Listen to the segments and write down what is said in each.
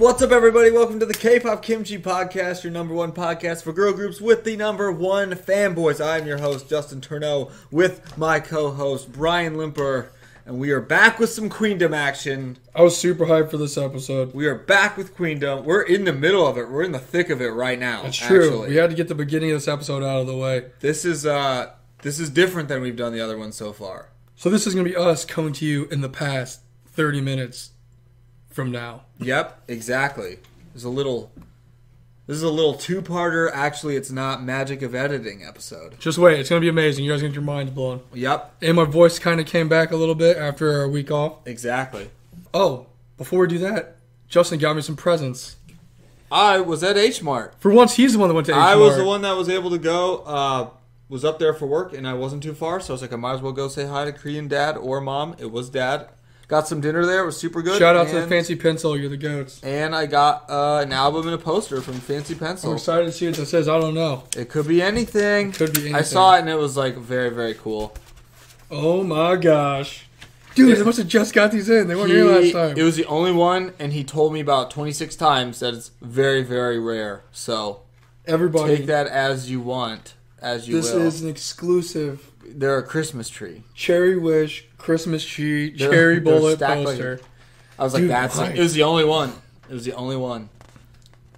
What's up, everybody? Welcome to the K-Pop Kimchi Podcast, your number one podcast for girl groups with the number one fanboys. I'm your host, Justin Turneau, with my co-host, Brian Limper, and we are back with some Queendom action. I was super hyped for this episode. We are back with Queendom. We're in the middle of it. We're in the thick of it right now. That's true. Actually. We had to get the beginning of this episode out of the way. This is different than we've done the other one so far. So this is going to be us coming to you in the past 30 minutes. From now. Yep, exactly. This is a little two-parter. Actually, it's not magic of editing episode. Just wait. It's going to be amazing. You guys are going to get your minds blown. Yep. And my voice kind of came back a little bit after our week off. Exactly. Oh, before we do that, Justin got me some presents. I was at H-Mart. For once, he's the one that went to H-Mart. I was the one that was able to go, was up there for work, and I wasn't too far, so I was like, I might as well go say hi to Korean dad or mom. It was dad. Got some dinner there. It was super good. Shout out to Fancy Pencil. You're the goats. And I got an album and a poster from Fancy Pencil. I'm excited to see what that says. I don't know. It could be anything. It could be anything. I saw it and it was like very, very cool. Oh my gosh. Dude, they must have just got these in. They weren't here last time. It was the only one, and he told me about 26 times that it's very, very rare. So everybody, take that as you want, as you will. This is an exclusive. They're a Christmas tree. Cherry Wish, Christmas tree, Cherry Bullet poster. Like, I was like, dude, that's it. It was the only one. It was the only one.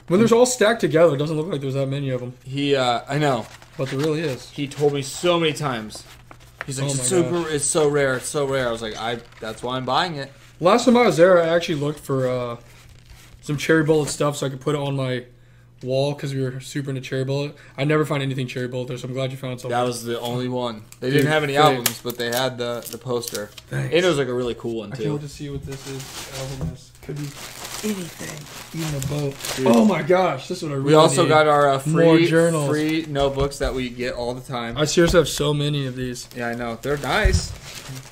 When they're all stacked together, it doesn't look like there's that many of them. I know. But there really is. He told me so many times. He's like, it's so rare, it's so rare. I was like, that's why I'm buying it. Last time I was there, I actually looked for some Cherry Bullet stuff so I could put it on my wall, because we were super into Cherry Bullet. I never find anything Cherry Bullet there, so I'm glad you found something. That was the only one. They didn't have any albums, but they had the poster. Thanks. And it was like a really cool one, too. I can't wait to see what this is. Album is. Could be anything. Even a boat. Dude. Oh my gosh, this is what I really We also need. Got our free notebooks that we get all the time. I seriously have so many of these. Yeah, I know. They're nice.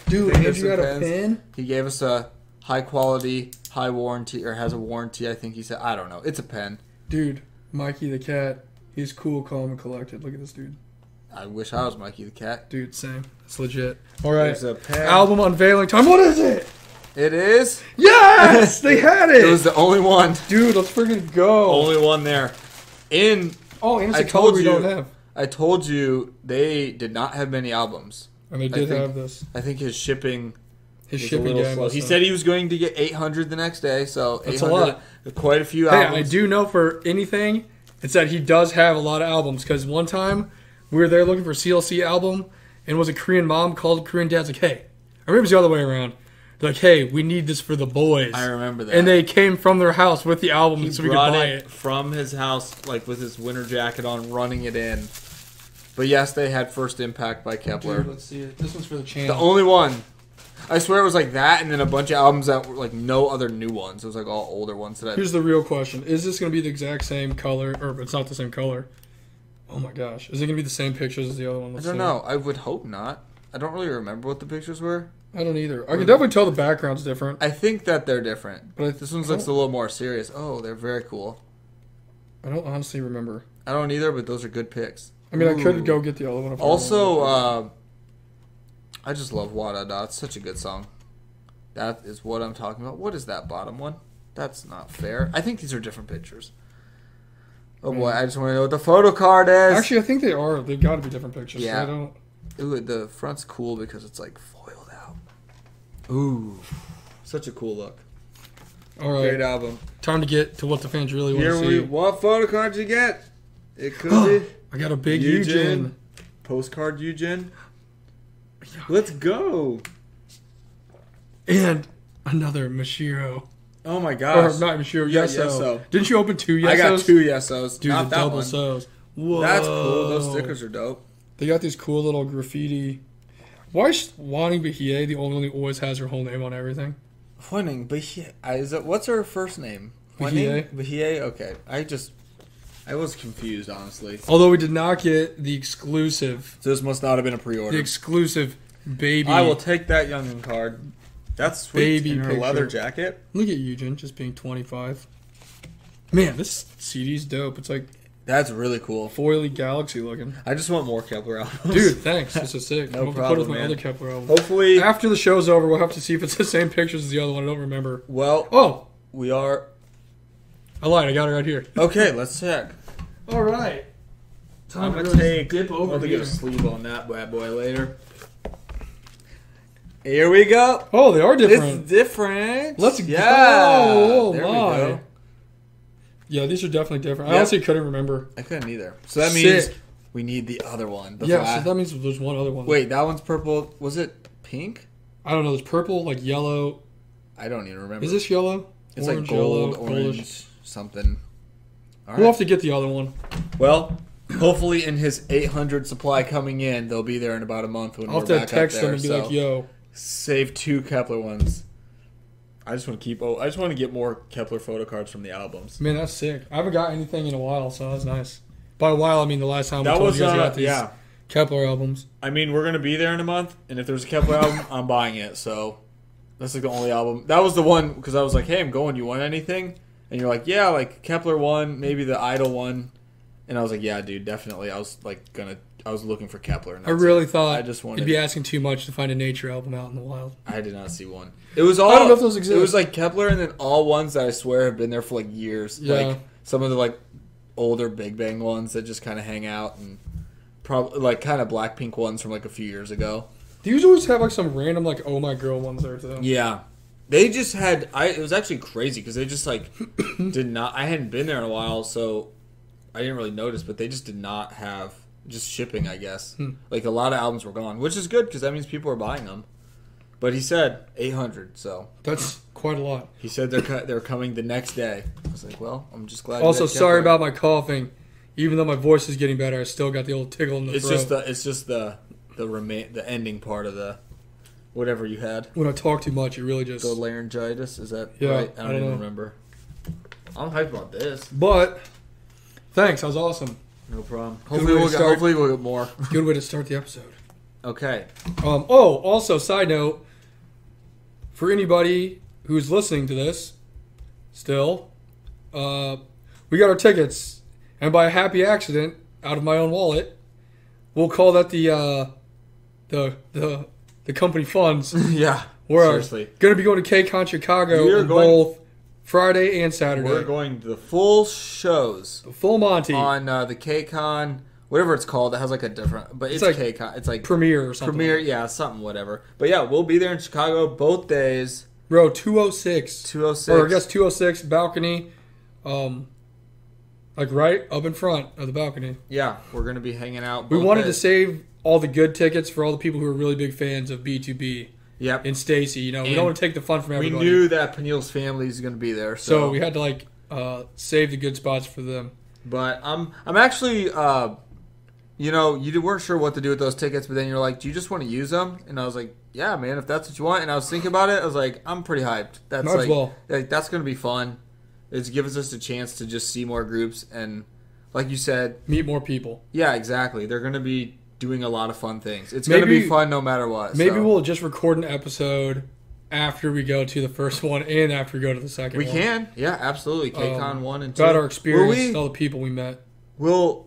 Dude, have you got a pen? He gave us a high quality, high warranty, or has a warranty, I think he said. I don't know. It's a pen. Dude. Mikey the Cat, he's cool, calm, and collected. Look at this dude. I wish I was Mikey the Cat. Dude, same. It's legit. All right. There's a pen. Album unveiling time. What is it? It is. Yes! They had it! It was the only one. Dude, let's freaking go. Only one there. And it's a color we don't have. I told you they did not have many albums. And they did have this. I think his shipping... His shipping guy slow. He said he was going to get 800 the next day, so that's a lot. Quite a few albums. I do know for anything, it's that he does have a lot of albums, because one time we were there looking for a CLC album, and it was a Korean mom called Korean dad's like, hey, I remember it was the other way around. They're like, hey, we need this for the boys. I remember that. And they came from their house with the album so we could buy it. From his house, like with his winter jacket on, running it in. But yes, they had First Impact by Kep1er. Dude, let's see it. This one's for the channel. The only one. I swear it was like that, and then a bunch of albums that were like no other new ones. It was like all older ones. Here's the real question. Is this going to be the exact same color? Or it's not the same color. Oh my gosh. Is it going to be the same pictures as the other one? I don't know. I would hope not. I don't really remember what the pictures were. I don't either. I can definitely tell the background's different. I think that they're different. But this one looks a little more serious. Oh, they're very cool. I don't honestly remember. I don't either, but those are good picks. I mean, I could go get the other one. I just love Wada Da. It's such a good song. That is what I'm talking about. What is that bottom one? That's not fair. I think these are different pictures. Oh boy, I just want to know what the photo card is. Actually, I think they are. They've got to be different pictures. Yeah. So I don't... Ooh, the front's cool because it's like foiled out. Ooh. Such a cool look. All right. Great album. Time to get to what the fans really want to see. What photo card did you get? It could be. I got a big Yujin. Postcard Yujin. Let's go. And another Mashiro. Oh my gosh. Or not Mashiro, Yeso. Didn't you open two Yesos? I got two Yesos. Dude, not the double Sos. Whoa. That's cool. Those stickers are dope. They got these cool little graffiti. Why is Wani Bahie the only one who always has her whole name on everything? Wani Bahie. What's her first name? Bahie. Bahie? Okay. I was confused, honestly. Although we did not get the exclusive. So this must not have been a pre-order. The exclusive baby. I will take that Youngin card. That's sweet. Baby in her leather jacket. Look at Yujin just being 25. Man, this CD's dope. It's like... That's really cool. Foily galaxy looking. I just want more Kep1er albums. Dude, thanks. This is sick. No problem, put with my other Kep1er album. Hopefully... After the show's over, we'll have to see if it's the same pictures as the other one. I don't remember. Well... Oh! We are... I lied. I got it right here. Okay, let's check. All right. Time to take. Dip over. I'll get a sleeve on that bad boy later. Here we go. Oh, they are different. It's different. Let's go. There we go. Yeah, these are definitely different. Yep. I honestly couldn't remember. I couldn't either. So that means we need the other one. So that means there's one other one. Wait, that one's purple. Was it pink? I don't know. It's purple, like yellow. I don't even remember. Is this yellow? It's orange, like gold, yellow, orange, something. All right. We'll have to get the other one. Well, hopefully in his 800 supply coming in, they'll be there in about a month when we're back up there. I'll have to text them and be like, yo. Save two Kep1er ones. I just want to keep. Oh, I just want to get more Kep1er photo cards from the albums. Man, that's sick. I haven't got anything in a while, so that's nice. By a while, I mean the last time we got these Kep1er albums. I mean, we're gonna be there in a month, and if there's a Kep1er album, I'm buying it. So that's like the only album. That was the one because I was like, "Hey, I'm going. You want anything?" And you're like, "Yeah, like Kep1er one, maybe the Idol one." And I was like, "Yeah, dude, definitely." I was like, I was looking for Kep1er. And I really thought you'd be asking too much to find a nature album out in the wild. I did not see one. It was all. I don't know if those exist. It was like Kep1er, and then all ones that I swear have been there for like years. Yeah. Like some of the like older Big Bang ones that just kind of hang out, and probably like kind of Blackpink ones from like a few years ago. These always have like some random like Oh My Girl ones there though. Yeah, they just had. It was actually crazy because they just like did not. I hadn't been there in a while, so I didn't really notice. But they just did not have. Just shipping, I guess. Like a lot of albums were gone, which is good because that means people are buying them. But he said 800, so that's quite a lot. He said they're coming the next day. I was like, well, I'm just glad. Also, sorry about my coughing. Even though my voice is getting better, I still got the old tickle in the throat. It's just the ending part of the whatever you had. When I talk too much, it really just the laryngitis. Is that right? I don't even remember. I'm hyped about this. But thanks, that was awesome. No problem. Hopefully we'll get more. Good way to start the episode. Okay. Also, side note, for anybody who's listening to this still, we got our tickets. And by a happy accident, out of my own wallet, we'll call that the company funds. Yeah, we're seriously. Going to be going to KCON Chicago both Friday and Saturday. We're going to the full shows. The full Monty. On the KCON, whatever it's called. It has like a different... But it's like KCON. It's like... Premiere or something. Premiere, yeah, something, whatever. But yeah, we'll be there in Chicago both days. Row 206. 206. Or I guess 206, balcony. Like right up in front of the balcony. Yeah, we're going to be hanging out. We wanted to save all the good tickets for all the people who are really big fans of B2B. Yep. And Stacy, we don't want to take the fun from everybody. We knew that Peniel's family is going to be there, so we had to like save the good spots for them. But I'm actually, you weren't sure what to do with those tickets, but then you're like, do you just want to use them? And I was like, yeah, man, if that's what you want. And I was thinking about it, I was like, I'm pretty hyped. That's might as well. Like that's going to be fun. It's gives us a chance to just see more groups and, like you said, meet more people. Yeah, exactly. They're going to be doing a lot of fun things. It's going to be fun no matter what. Maybe we'll just record an episode after we go to the first one and after we go to the second one. We can. Yeah, absolutely. KCON 1 and 2. About our experience and all the people we met. Girls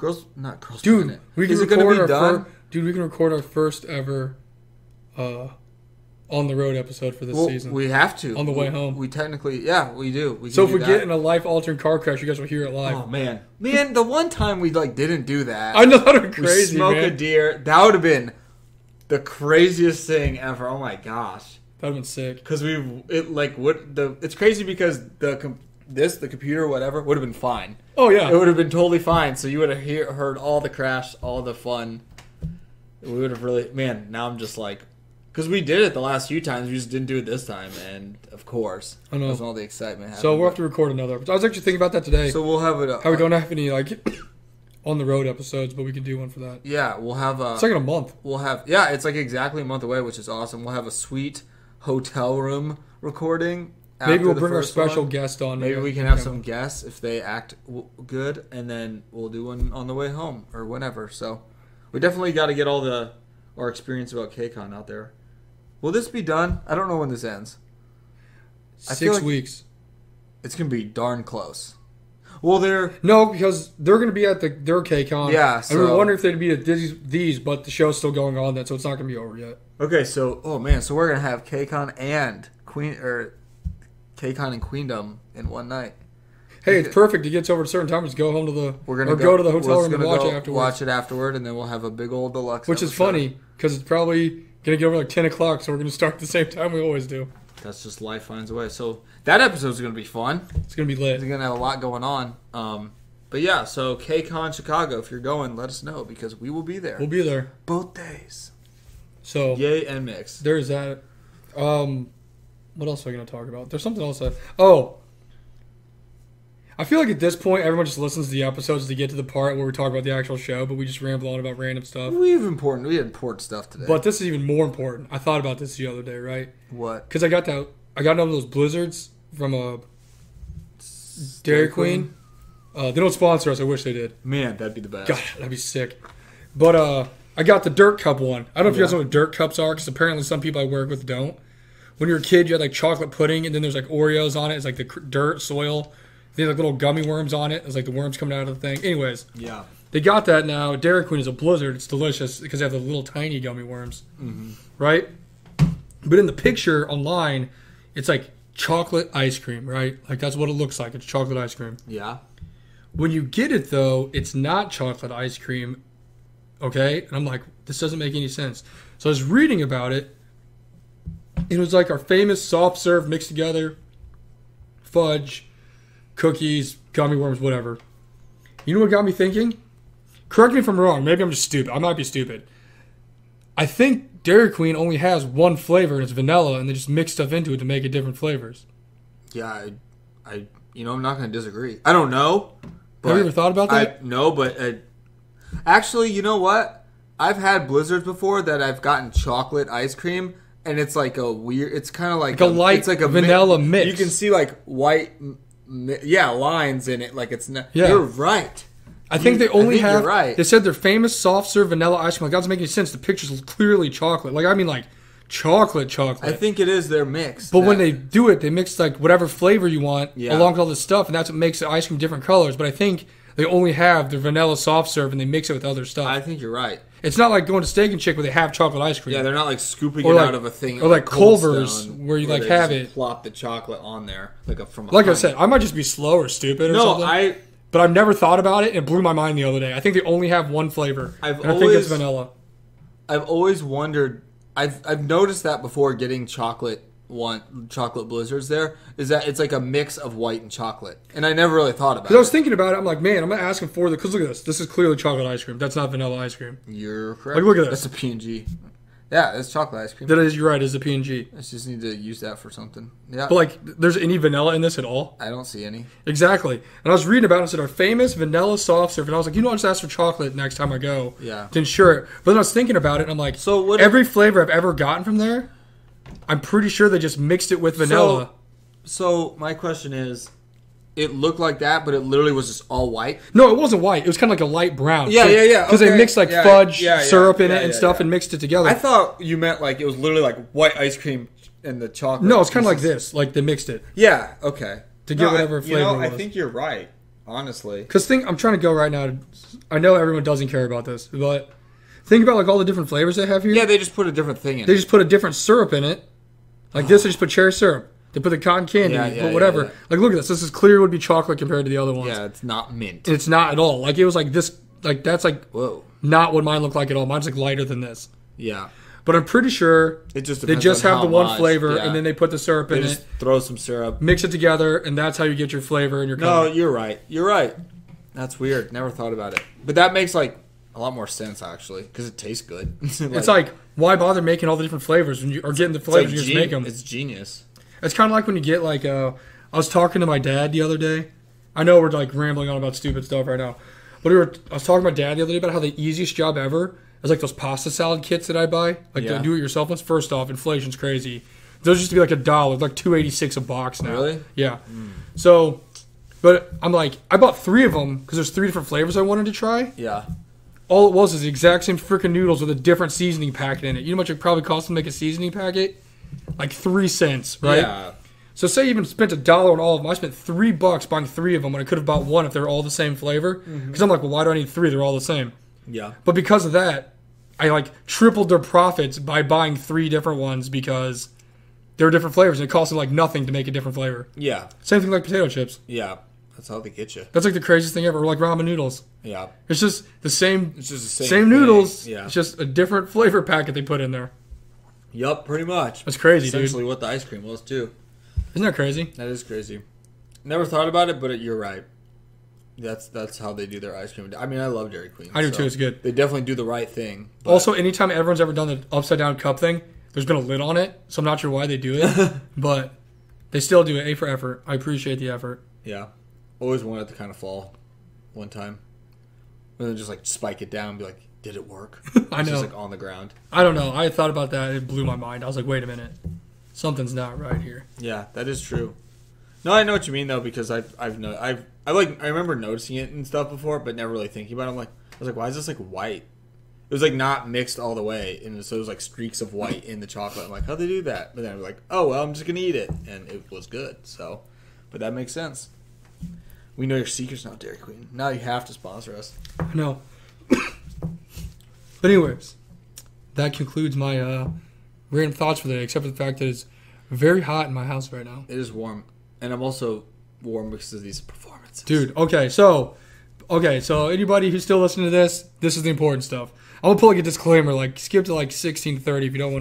Planet. We can we can record our first ever on the road episode for this season. We have to. On the way home. We technically, we do. If we get in a life-altering car crash, you guys will hear it live. Oh, man. Man, the one time we, didn't do that. I know, that would be crazy, a deer. That would have been the craziest thing ever. Oh, my gosh. That would have been sick. Because it's crazy because the computer or whatever, would have been fine. Oh, yeah. It would have been totally fine. So you would have heard all the crash, all the fun. We would have really, man, now I'm just like... Because we did it the last few times. We just didn't do it this time. And, of course, I know. That's all the excitement happened. So we'll have to record another episode. I was actually thinking about that today. So we'll have it up. How we don't have any, on-the-road episodes, but we can do one for that. Yeah, we'll have a... It's like in a month. We'll have... Yeah, it's exactly a month away, which is awesome. We'll have a sweet hotel room recording. Maybe we'll bring our special guest on. Maybe we can have some guests if they act good, and then we'll do one on the way home or whenever. So we definitely got to get all our experience about KCON out there. Will this be done? I don't know when this ends. 6 weeks. It's going to be darn close. Well, because they're going to be at their KCON. Yeah, so... And we're wondering if they'd be at these, but the show's still going on, so it's not going to be over yet. Okay, so... Oh, man. So we're going to have KCON and Queen... Or KCON and Queendom in one night. Hey, it's perfect. He gets over at a certain time. Just go home to the go to the hotel room and watch it afterwards. Watch it afterward, and then we'll have a big old deluxe. Which is funny because it's probably gonna get over like 10 o'clock, so we're gonna start at the same time we always do. That's just life finds a way. So that episode's gonna be fun. It's gonna be lit. It's gonna have a lot going on. But yeah, so KCON Chicago, if you're going, let us know because we will be there. We'll be there both days. So yay and mix. There's that. What else are we gonna talk about? There's something else that I feel like at this point, everyone just listens to the episodes to get to the part where we talk about the actual show, but we just ramble on about random stuff. We had important stuff today. But this is even more important. I thought about this the other day, right? What? Because I got one of those blizzards from a Dairy Queen. They don't sponsor us. I wish they did. Man, that'd be the best. God, that'd be sick. But I got the dirt cup one. I don't know if you guys know what dirt cups are, because apparently some people I work with don't. When you're a kid, you had like chocolate pudding, and then there's like Oreos on it. It's like the dirt, soil. They had like little gummy worms on it. It's like the worms coming out of the thing. Anyways, yeah, they got that now. Dairy Queen is a blizzard. It's delicious because they have the little tiny gummy worms, right? But in the picture online, it's like chocolate ice cream, right? Like that's what it looks like. It's chocolate ice cream. Yeah. When you get it though, it's not chocolate ice cream, okay? And I'm like, this doesn't make any sense. So I was reading about it. It was like our famous soft serve mixed together fudge, cookies, gummy worms, whatever. You know what got me thinking? Correct me if I'm wrong. Maybe I'm just stupid. I might be stupid. I think Dairy Queen only has one flavor, and it's vanilla, and they just mix stuff into it to make it different flavors. Yeah, I'm not going to disagree. I don't know. But have you ever thought about that? No, but actually, you know what? I've had blizzards before that I've gotten chocolate ice cream. And it's like a weird, it's kind of like a light, it's like a vanilla mix. You can see like white, lines in it. Like it's not, you're right. I think you're right. They said their famous soft serve vanilla ice cream. Like that doesn't make any sense. The picture's clearly chocolate. Like, I mean like chocolate. I think it is their mix. But when they do it, they mix like whatever flavor you want along with all this stuff. And that's what makes the ice cream different colors. But I think they only have their vanilla soft serve and they mix it with other stuff. I think you're right. It's not like going to Steak and Chick where they have chocolate ice cream. Yeah, they're not like scooping it out of a thing. Or like Culver's where you like have it. Plop the chocolate on there. Like I said, I might just be slow or stupid or something. But I've never thought about it. It blew my mind the other day. I think they only have one flavor. I think it's vanilla. I've always wondered. I've noticed that before getting chocolate blizzards there is that it's like a mix of white and chocolate, and I never really thought about it. I was thinking about it. I'm like, man, I'm not asking for the because look at this. This is clearly chocolate ice cream. That's not vanilla ice cream. You're correct. Like, look at this. That's a PNG. Yeah, that's chocolate ice cream. That is. You're right. It's a PNG. I just need to use that for something. Yeah. But like, there's any vanilla in this at all? I don't see any. Exactly. And I was reading about it. I said our famous vanilla soft serve, and I was like, you know, I'll just ask for chocolate next time I go. Yeah. To ensure it. But then I was thinking about it, and I'm like, so what every flavor I've ever gotten from there. I'm pretty sure they just mixed it with vanilla. So my question is, it looked like that, but it literally was just all white? No, it wasn't white. It was kind of like a light brown. Yeah. Because they mixed like fudge syrup in it and stuff and mixed it together. I thought you meant like it was literally like white ice cream and the chocolate. No, it's kind of like this. Like they mixed it. Yeah, okay. To give whatever flavor it was. I think you're right, honestly. Because I'm trying to go right now. I know everyone doesn't care about this, but think about like all the different flavors they have here. Yeah, they just put a different thing in it. They just put a different syrup in it. Like this, they just put cherry syrup. They put the cotton candy, but whatever. Like, look at this. This is clear would be chocolate compared to the other ones. Yeah, it's not mint. It's not at all. Like, it was like this. Like, that's like not what mine looked like at all. Mine's like lighter than this. Yeah. But I'm pretty sure they just have the one flavor, and then they put the syrup in it. Just throw some syrup. Mix it together, and that's how you get your flavor and your color. No, you're right. You're right. That's weird. Never thought about it. But that makes, like, a lot more sense, actually, because it tastes good. It's like, why bother making all the different flavors when you are getting the flavors you just make them? It's genius. It's kind of like when you get like, I was talking to my dad the other day. I know we're like rambling on about stupid stuff right now, but I was talking to my dad the other day about how the easiest job ever is like those pasta salad kits that I buy, like the do-it-yourself ones. First off, inflation's crazy. Those used to be like $1, like $2.86 a box now. Really? Yeah. Mm. So, but I'm like, I bought 3 of them because there's 3 different flavors I wanted to try. Yeah. All it was is the exact same freaking noodles with a different seasoning packet in it. You know how much it probably costs to make a seasoning packet? Like 3 cents, right? Yeah. So say you even spent $1 on all of them. I spent $3 buying 3 of them when I could have bought 1 if they're all the same flavor. Because I'm like, well, why do I need 3? They're all the same. Yeah. But because of that, I like tripled their profits by buying 3 different ones because There are different flavors, and it costs like nothing to make a different flavor. Yeah. Same thing like potato chips. Yeah. That's how they get you. That's like the craziest thing ever. Or like ramen noodles. Yeah. It's just the same. It's just the same noodles. Yeah. It's just a different flavor packet they put in there. Yup, pretty much. That's crazy, dude. Essentially what the ice cream was, too. Isn't that crazy? That is crazy. Never thought about it, but you're right. That's how they do their ice cream. I mean, I love Dairy Queen. I do, too. It's good. They definitely do the right thing. Also, anytime everyone's ever done the upside-down cup thing, there's been a lid on it, so I'm not sure why they do it. But they still do it. A for effort. I appreciate the effort. Yeah. Always wanted to kind of fall one time. And then just, like, spike it down and be like, did it work? I know. Just, like, on the ground. I don't know. I thought about that. It blew my mind. I was like, wait a minute. Something's not right here. Yeah, that is true. No, I know what you mean though, because I remember noticing it and stuff before, but never really thinking about it. I was like, why is this like white? It was like not mixed all the way, and so it was like streaks of white in the chocolate. I'm like, how'd they do that? But then I was like, oh well, I'm just gonna eat it, and it was good. So, but that makes sense. We know your secrets now, Dairy Queen. Now you have to sponsor us. I know. But anyways, that concludes my random thoughts for the day, except for the fact that it's very hot in my house right now. It is warm. And I'm also warm because of these performances. Dude, okay, so anybody who's still listening to this, this is the important stuff. I'm gonna put like a disclaimer, like skip to like 16:30 if you don't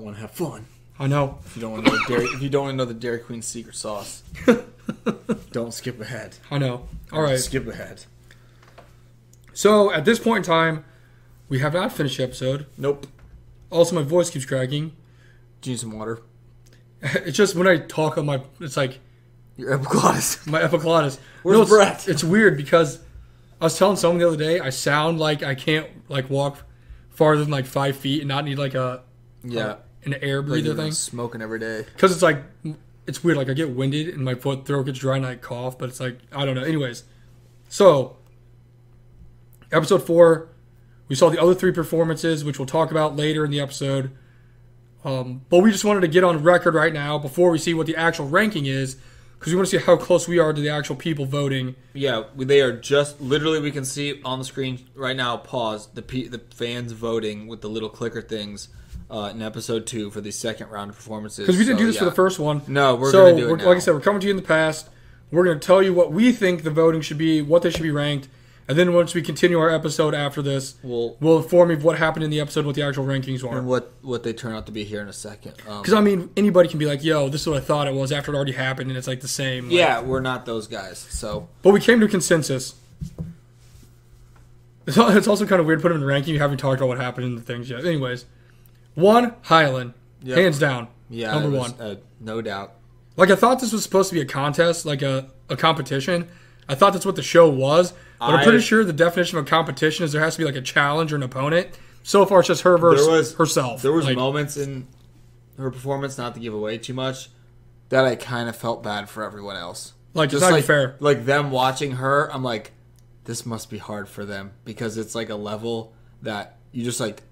wanna have fun. I know. If you don't wanna know the Dairy Queen secret sauce. Don't skip ahead. I know. Alright. Skip ahead. So at this point in time, we have not finished the episode. Nope. Also, my voice keeps cracking. Do you need some water? It's just when I talk on my... It's like... Your epiglottis. My epiglottis. Where's breath? It's weird because I was telling someone the other day, I sound like I can't like walk farther than like 5 feet and not need like an air breather like thing. Smoking every day. Because it's like... It's weird. Like I get winded and my throat gets dry and I cough. But it's like... I don't know. Anyways. So... Episode 4... We saw the other 3 performances, which we'll talk about later in the episode. But we just wanted to get on record right now before we see what the actual ranking is, because we want to see how close we are to the actual people voting. Yeah, they are just literally, we can see on the screen right now, pause, the fans voting with the little clicker things in episode 2 for the second round of performances. Because we didn't do this for the first one. No, we're going to do it now. Like I said, we're coming to you in the past. We're going to tell you what we think the voting should be, what they should be ranked. And then once we continue our episode after this, we'll inform you of what happened in the episode, what the actual rankings were. And what they turn out to be here in a second. Because, I mean, anybody can be like, yo, this is what I thought it was after it already happened, and it's like the same. Yeah, like, we're not those guys. So, but we came to a consensus. It's also kind of weird putting them in ranking. You haven't talked about what happened in the things yet. Anyways, 1, Hyolyn. Yep. Hands down. Yeah, number 1. No doubt. Like, I thought this was supposed to be a contest, like a competition. I thought that's what the show was, but I'm pretty sure the definition of competition is there has to be like a challenge or an opponent. So far, it's just her versus herself. There was like, moments in her performance, not to give away too much, that I kind of felt bad for everyone else. Like, just it's not like, fair. Like them watching her, I'm like, this must be hard for them because it's like a level that you just like.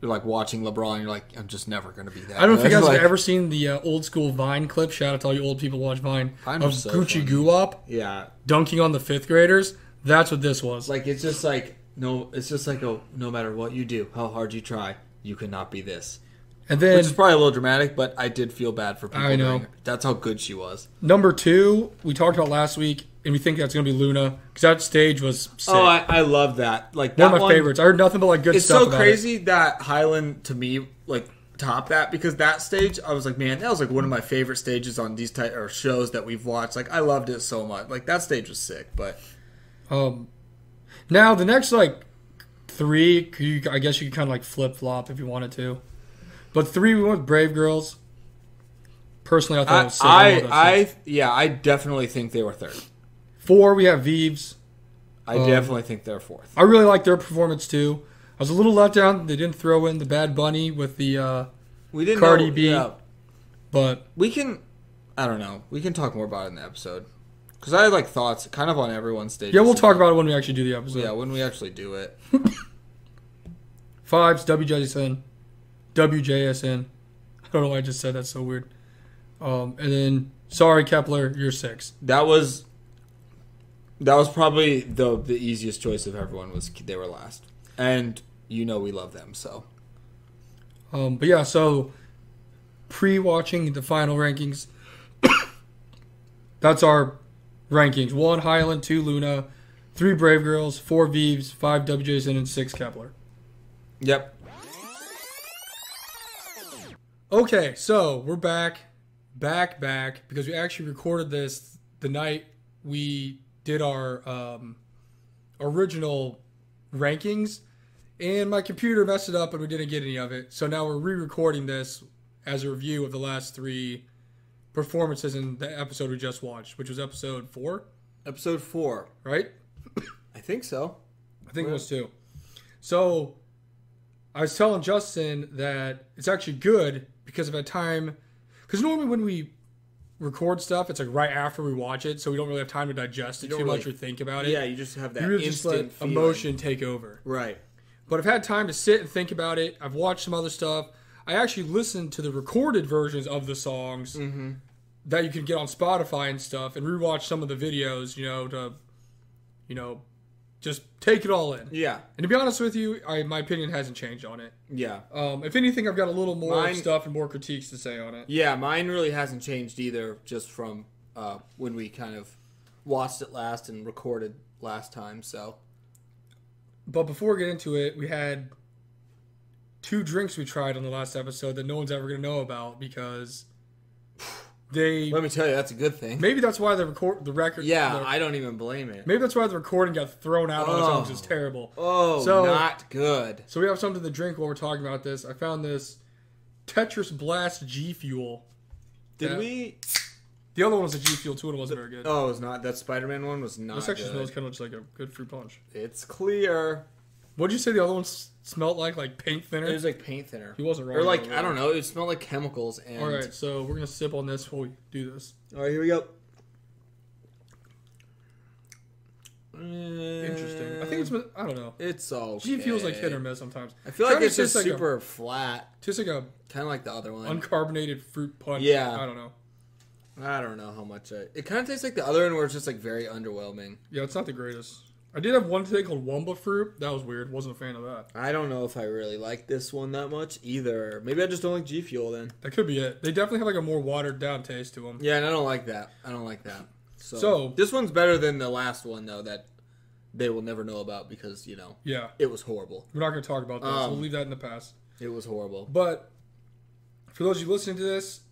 You're like watching LeBron, and you're like, I'm just never going to be that. I don't know if you guys have ever seen the old school Vine clip. Shout out to all you old people who watch Vine. Of so Gucci Guwop, dunking on the 5th graders. That's what this was. Like it's just like no matter what you do, how hard you try, you cannot be this. And then, which is probably a little dramatic, but I did feel bad for people. I know that's how good she was. Number 2, we talked about last week, and we think that's going to be LOONA because that stage was sick. Oh, I love that. Like that one of my favorites. I heard nothing but like good stuff about it. It's so crazy that Hyolyn to me like topped that because that stage I was like, man, that was like one of my favorite stages on these type or shows that we've watched. Like I loved it so much. Like that stage was sick. But now the next like 3, I guess you could kind of like flip flop if you wanted to. But 3, we went with Brave Girls. Personally, I thought it was sick. I definitely think they were 3rd. 4, we have Viviz. I definitely think they're 4th. I really liked their performance, too. I was a little let down. They didn't throw in the Bad Bunny with the Cardi B. Yeah. But we can, I don't know. We can talk more about it in the episode. Because I had like thoughts kind of on everyone's stage. Yeah, we'll talk about it when we actually do the episode. Yeah, when we actually do it. 5's WJSN. I don't know why I just said that's so weird. And then, sorry, Kep1er, you're 6. That was probably the easiest choice of everyone was they were last. And you know we love them, so. But yeah, so pre-watching the final rankings. That's our rankings. 1, Hyolyn, 2, LOONA, 3, Brave Girls, 4, Viviz, 5, WJSN, and 6, Kep1er. Yep. Okay, so we're back, because we actually recorded this the night we did our original rankings, and my computer messed it up and we didn't get any of it. So now we're re-recording this as a review of the last 3 performances in the episode we just watched, which was episode 4? Episode 4. Right? I think so. I think it was 2. So I was telling Justin that it's actually good because of a time, because normally when we record stuff, it's like right after we watch it, so we don't really have time to digest it too much or think about it. Yeah, you just have that really instant just let emotion take over. Right. But I've had time to sit and think about it. I've watched some other stuff. I actually listened to the recorded versions of the songs that you can get on Spotify and stuff, and rewatched some of the videos, you know, to, you know, just take it all in. Yeah. And to be honest with you, my opinion hasn't changed on it. Yeah. If anything, I've got a little more stuff and more critiques to say on it. Yeah, mine really hasn't changed either, just from when we kind of watched it last and recorded last time, so. But before we get into it, we had 2 drinks we tried on the last episode that no one's ever going to know about because they... Let me tell you, that's a good thing. Maybe that's why the record... Yeah, I don't even blame it. Maybe that's why the recording got thrown out on its own, which is terrible. Oh, so, not good. So we have something to drink while we're talking about this. I found this Tetris Blast G Fuel. The other one was a G Fuel too, and it wasn't very good. Oh, it was not. That Spider-Man one was not good. This actually smells kind of just like a good fruit punch. It's clear. What'd you say the other one smelled like? Like paint thinner? It was like paint thinner. He wasn't wrong. Or like, I don't know, it smelled like chemicals. And... All right, so we're going to sip on this while we do this. All right, here we go. Interesting. I think it's, I don't know. It's all G feels like hit or miss sometimes. I feel like it's just like super flat. Just like a... Kind of like the other one. Uncarbonated fruit punch. Yeah. I don't know. I don't know how much It kind of tastes like the other one where it's just like very underwhelming. Yeah, it's not the greatest. I did have one today called Wamba Fruit. That was weird. Wasn't a fan of that. I don't know if I really like this one that much either. Maybe I just don't like G Fuel then. That could be it. They definitely have like a more watered down taste to them. Yeah, and I don't like that. I don't like that. So this one's better than the last one though that they will never know about because, you know, it was horrible. We're not going to talk about that. So we'll leave that in the past. It was horrible. But for those of you listening to this,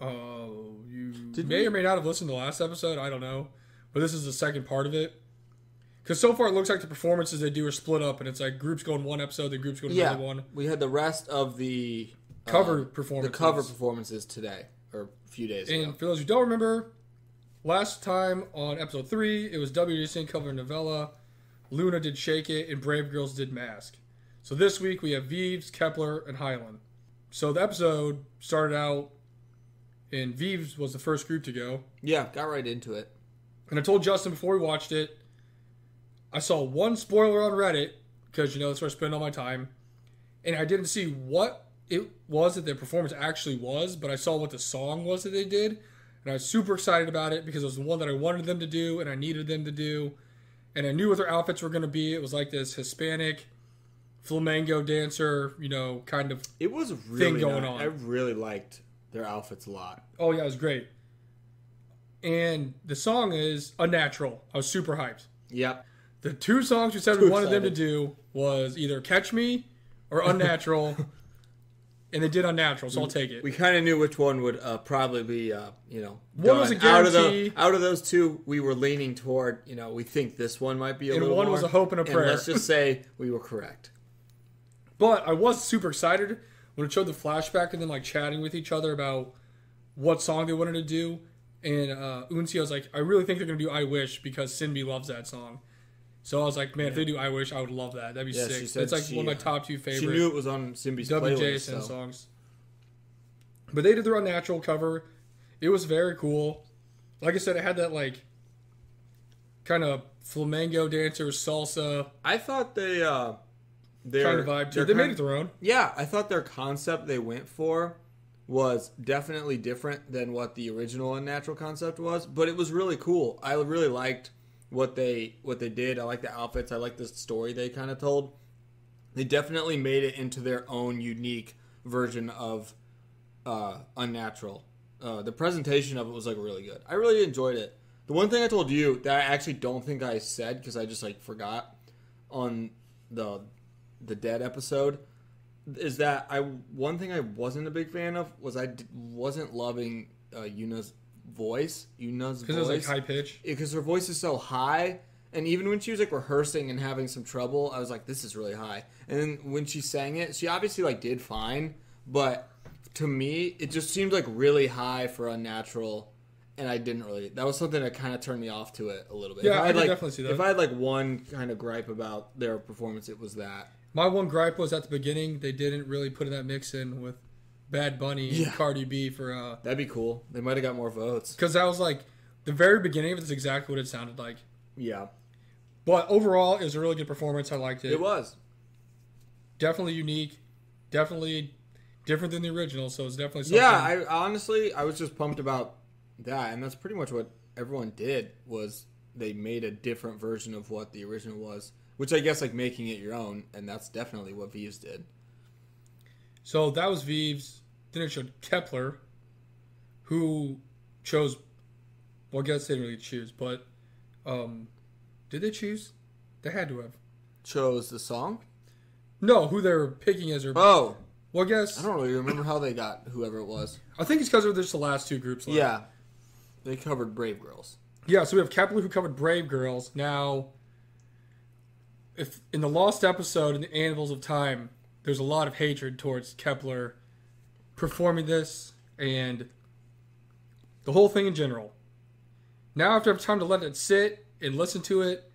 you may or may not have listened to the last episode. I don't know. But this is the second part of it. Because so far it looks like the performances they do are split up, and it's like groups go in one episode, then groups go in another one. We had the rest of the cover performances. The cover performances today, or a few days ago. And for those who don't remember, last time on episode 3, it was WJSN covered Novella, LOONA did Shake It, and Brave Girls did Mask. So this week we have Viviz, Kep1er, and Hyolyn. So the episode started out, and Viviz was the first group to go. Yeah, got right into it. And I told Justin before we watched it, I saw one spoiler on Reddit, because, you know, that's where I spend all my time, and I didn't see what it was that their performance actually was, but I saw what the song was that they did, and I was super excited about it, because it was the one that I wanted them to do, and I needed them to do, and I knew what their outfits were going to be. It was like this Hispanic flamenco dancer, you know, kind of it was really thing going on. I really liked their outfits a lot. Oh, yeah, it was great. And the song is Unnatural. I was super hyped. Yep. The 2 songs we said we wanted them to do was either Catch Me or Unnatural, and they did Unnatural, so I'll take it. We kind of knew which one would probably be, you know, one was a guarantee. Out of those 2, we were leaning toward, you know, we think this one might be a little more. And one was a hope and a prayer. And let's just say we were correct. But I was super excited when it showed the flashback and then, like, chatting with each other about what song they wanted to do. And Unsi was like, I really think they're going to do I Wish because SinB loves that song. So I was like, man, if they do I Wish, I would love that. That'd be sick. That's like one of my top 2 favorites. She knew it was on SinB's playlist. So. Songs. But they did their Unnatural cover. It was very cool. Like I said, it had that like kind of flamenco dancer salsa. I thought they kind of vibe. They made it their own. Yeah, I thought their concept they went for was definitely different than what the original Unnatural concept was, but it was really cool. I really liked what they did. I like the outfits. I like the story they kind of told. They definitely made it into their own unique version of Unnatural. The presentation of it was, like, really good. I really enjoyed it. The one thing I told you that I actually don't think I said, because I just, like, forgot on the Dead episode, is that one thing I wasn't a big fan of was wasn't loving Yuna's voice. Because it was, like, high pitch? Because her voice is so high. And even when she was, like, rehearsing and having some trouble, I was like, this is really high. And then when she sang it, she obviously, like, did fine. But to me, it just seemed, like, really high for Unnatural. And I didn't really... That was something that kind of turned me off to it a little bit. Yeah, I could definitely see that. If I had, like, one kind of gripe about their performance, it was that. My one gripe was at the beginning, they didn't really put that mix in with Bad Bunny and Cardi B for... That'd be cool. They might have got more votes. Because that was, like... The very beginning of it is exactly what it sounded like. Yeah. But overall, it was a really good performance. I liked it. It was. Definitely unique. Definitely different than the original, so it's definitely something... Yeah, I was just pumped about... that, and that's pretty much what everyone did, was they made a different version of what the original was, which I guess, like, making it your own, and that's definitely what Viviz did. So that was Viviz. Then it showed Kep1er, who chose, well, I guess they didn't really choose, but did they choose? They had to have chose the song? No, who they were picking as their... Oh! Well, I guess... I don't really remember how they got whoever it was. I think it's because of just the last two groups left. Yeah. They covered Brave Girls. Yeah, so we have Kep1er who covered Brave Girls. Now, if in the lost episode in the Anvils of Time, there's a lot of hatred towards Kep1er performing this and the whole thing in general. Now, after I have time to let it sit and listen to it,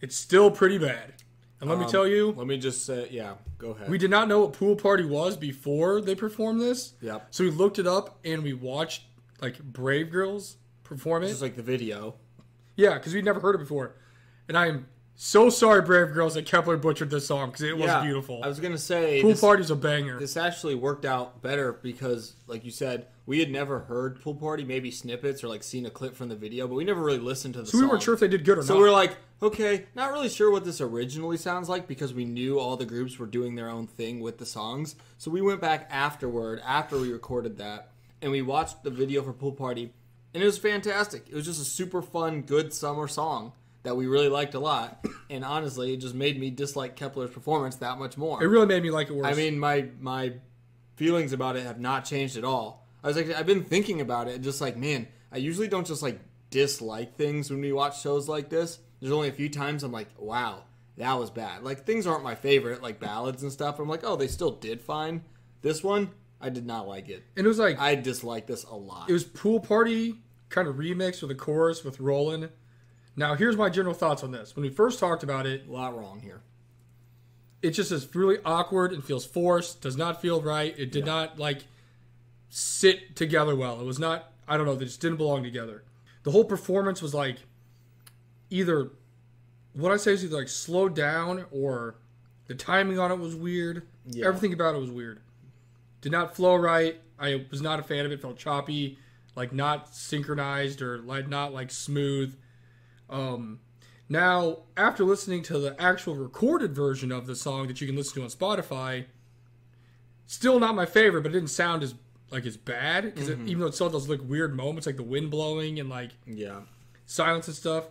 it's still pretty bad. And let me tell you... Let me just say... Yeah, go ahead. We did not know what Pool Party was before they performed this. Yep. So we looked it up and we watched... like Brave Girls performance. Just like the video. Yeah, because we'd never heard it before. And I'm so sorry, Brave Girls, that Kep1er butchered this song, because it was beautiful. I was going to say... Pool Party's a banger. This actually worked out better because, like you said, we had never heard Pool Party, maybe snippets or like seen a clip from the video, but we never really listened to the song. So we weren't sure if they did good or not. So we were like, okay, not really sure what this originally sounds like because we knew all the groups were doing their own thing with the songs. So we went back afterward, after we recorded that, and we watched the video for Pool Party, and it was fantastic. It was just a super fun, good summer song that we really liked a lot. And honestly, it just made me dislike Kep1er's performance that much more. It really made me like it worse. I mean, my feelings about it have not changed at all. I was like, I've been thinking about it, just like, man, I usually don't just like dislike things when we watch shows like this. There's only a few times I'm like, wow, that was bad. Like, things aren't my favorite, like ballads and stuff. I'm like, oh, they still did fine. This one, I did not like it. And it was like... I disliked this a lot. It was Pool Party kind of remixed with a chorus with Roland. Now, here's my general thoughts on this. When we first talked about it... A lot wrong here. It just is really awkward. It feels forced. Does not feel right. It did not, like, sit together well. It was not... I don't know. They just didn't belong together. The whole performance was, like, either... What I say is either, like, slowed down or the timing on it was weird. Yeah. Everything about it was weird. Did not flow right. I was not a fan of it. Felt choppy, like not synchronized or like not like smooth. Now, after listening to the actual recorded version of the song that you can listen to on Spotify, still not my favorite, but it didn't sound as bad. Because even though it still does like weird moments, like the wind blowing and like silence and stuff.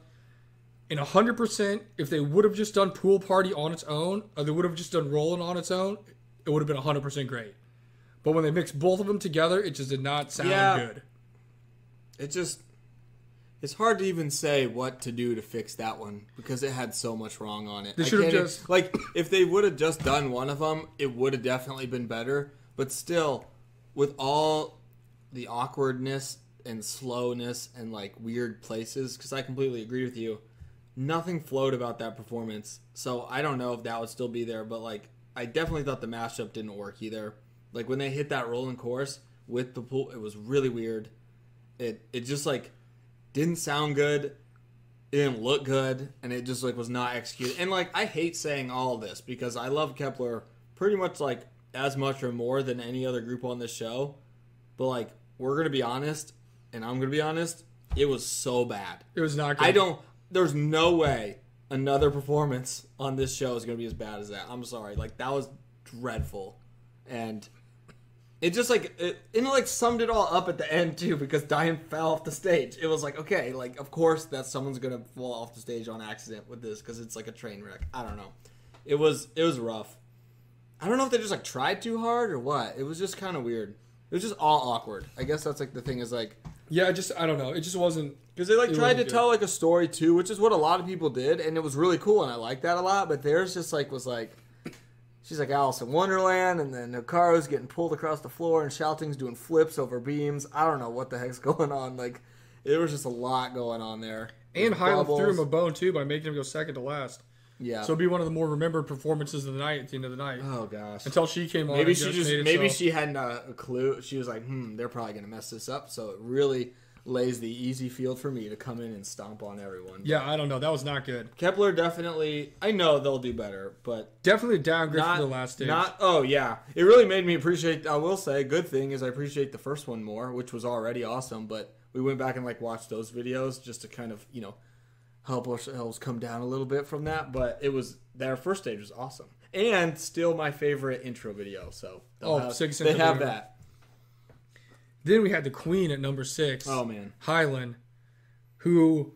And 100%, if they would have just done Pool Party on its own, or they would have just done Rollin' on its own, it would have been 100% great. But when they mixed both of them together, it just did not sound good. It just... It's hard to even say what to do to fix that one, because it had so much wrong on it. They should have just... Like, if they would have just done one of them, it would have definitely been better. But still, with all the awkwardness and slowness and, like, weird places, because I completely agree with you, nothing flowed about that performance. So I don't know if that would still be there, but, like, I definitely thought the mashup didn't work either. Like, when they hit that rolling chorus with the pool, it was really weird. It just, like, didn't sound good. It didn't look good. And it just, like, was not executed. And, like, I hate saying all this because I love Kep1er pretty much, like, as much or more than any other group on this show. But, like, we're going to be honest, and I'm going to be honest, it was so bad. It was not good. There's no way another performance on this show is going to be as bad as that. I'm sorry. Like, that was dreadful. And... It just, like, it like, summed it all up at the end, too, because Diane fell off the stage. It was like, okay, like, of course that someone's going to fall off the stage on accident with this, because it's, like, a train wreck. I don't know. It was rough. I don't know if they just, like, tried too hard or what. It was just kind of weird. It was just all awkward. I guess that's, like, the thing is, like... Yeah, I don't know. It just wasn't... Because they, like, tried to tell, like, a story, too, which is what a lot of people did, and it was really cool, and I liked that a lot, but theirs just, like, was, like... She's like Alice in Wonderland, and then Hikaru's getting pulled across the floor, and Shouting's doing flips over beams. I don't know what the heck's going on. Like, there was just a lot going on there. And Hyolyn threw him a bone, too, by making him go second to last. Yeah. So it'd be one of the more remembered performances of the night at the end of the night. Oh, gosh. Until she came on. Maybe she hadn't a clue. She was like, they're probably going to mess this up. So it really lays the easy field for me to come in and stomp on everyone. Yeah, I don't know. That was not good. Kep1er definitely... I know they'll do better, but... Definitely downgrade from the last stage. Oh, yeah. It really made me appreciate... I will say, good thing is I appreciate the first one more, which was already awesome, but we went back and, like, watched those videos just to kind of, you know, help ourselves come down a little bit from that, but it was... Their first stage was awesome. And still my favorite intro video, so... They have that. Then we had the queen at number 6. Oh, man. Hyolyn, who...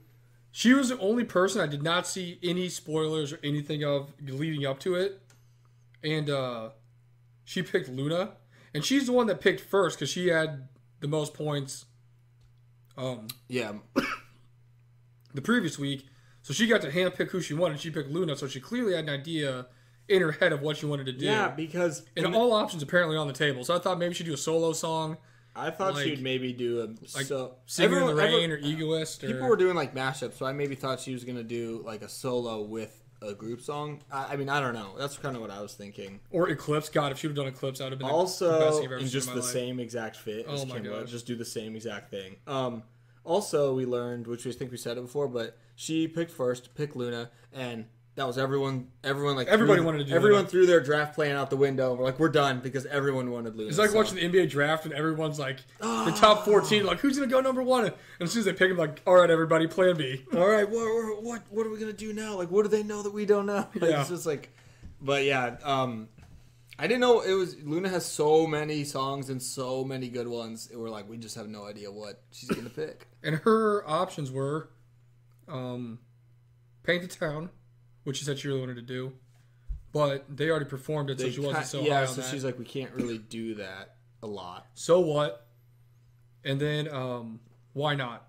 She was the only person I did not see any spoilers or anything of leading up to it. And she picked LOONA. And she's the one that picked first because she had the most points the previous week. So she got to hand pick who she wanted. She picked LOONA, so she clearly had an idea in her head of what she wanted to do. Yeah, because... And all options apparently on the table. So I thought maybe she'd do a solo song. I thought like, she'd maybe do a... Like so, Singing in the Rain or Egoist. Or, people were doing like mashups, so I maybe thought she was going to do like a solo with a group song. I mean, I don't know. That's kind of what I was thinking. Or Eclipse. God, if she would have done Eclipse, I would have been the best thing I've ever seen in my life. Also, in just the same exact fit as Kimba. Just do the same exact thing. Also, we learned, which I think we said it before, but she picked first, picked LOONA, and... That was everybody wanted to do everyone threw their draft plan out the window. We're like, we're done because everyone wanted LOONA. It's like watching the NBA draft and everyone's like, the top 14, like, who's going to go number one? And as soon as they pick him, like, all right, everybody, plan B. All right, what are we going to do now? Like, what do they know that we don't know? Like, yeah. It's just like, but yeah, I didn't know it was, LOONA has so many songs and so many good ones. We're like, we just have no idea what she's going to pick. And her options were Paint the Town. Which she said she really wanted to do. But they already performed it, so she wasn't so high on that. Yeah, so she's like, we can't really do that a lot. So what? And then, Why Not?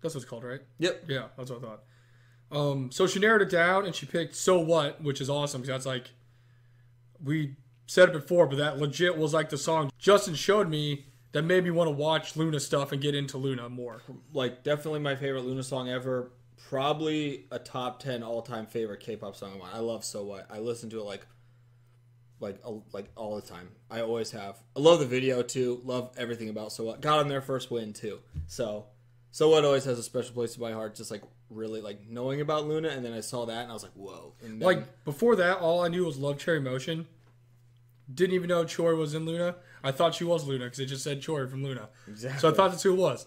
That's what it's called, right? Yep. Yeah, that's what I thought. So she narrowed it down, and she picked So What, which is awesome, because that's like... We said it before, but that legit was like the song Justin showed me that made me want to watch LOONA stuff and get into LOONA more. Like, definitely my favorite LOONA song ever. Probably a top 10 all-time favorite K-pop song of mine. I love So What. I listen to it like all the time. I always have. I love the video too. Love everything about So What. Got them their first win too. So What always has a special place in my heart. Just like really like knowing about LOONA, and then I saw that and I was like, whoa. And then, like before that, all I knew was Love Cherry Motion. Didn't even know Chori was in LOONA. I thought she was LOONA because it just said Chori from LOONA. Exactly. So I thought that's who it was.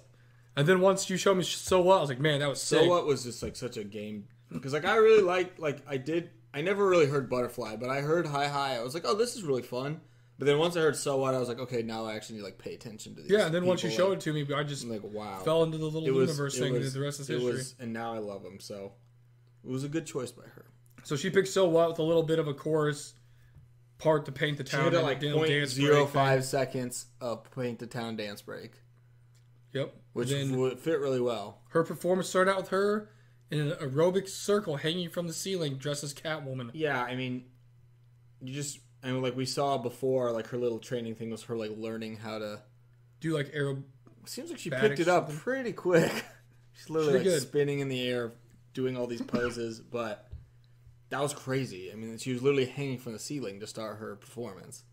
And then once you showed me So What, I was like, man, that was sick. So What was just like such a game. Because like I really liked, I never really heard Butterfly, but I heard Hi. I was like, oh, this is really fun. But then once I heard So What, I was like, okay, now I actually need to like pay attention to these. Yeah, and then once you showed it to me, I just like, wow, fell into the little universe thing and did the rest of history. And now I love them, so it was a good choice by her. So she picked So What with a little bit of a chorus part to Paint the Town. She had like 0.05 seconds of Paint the Town dance break. Yep. Which would fit really well. Her performance started out with her in an aerobic circle hanging from the ceiling dressed as Catwoman. Yeah, I mean, like we saw before, like her little training thing was her like learning how to do like aerobics. Seems like she picked it up pretty quick. She's literally like spinning in the air, doing all these poses, but that was crazy. I mean, she was literally hanging from the ceiling to start her performance.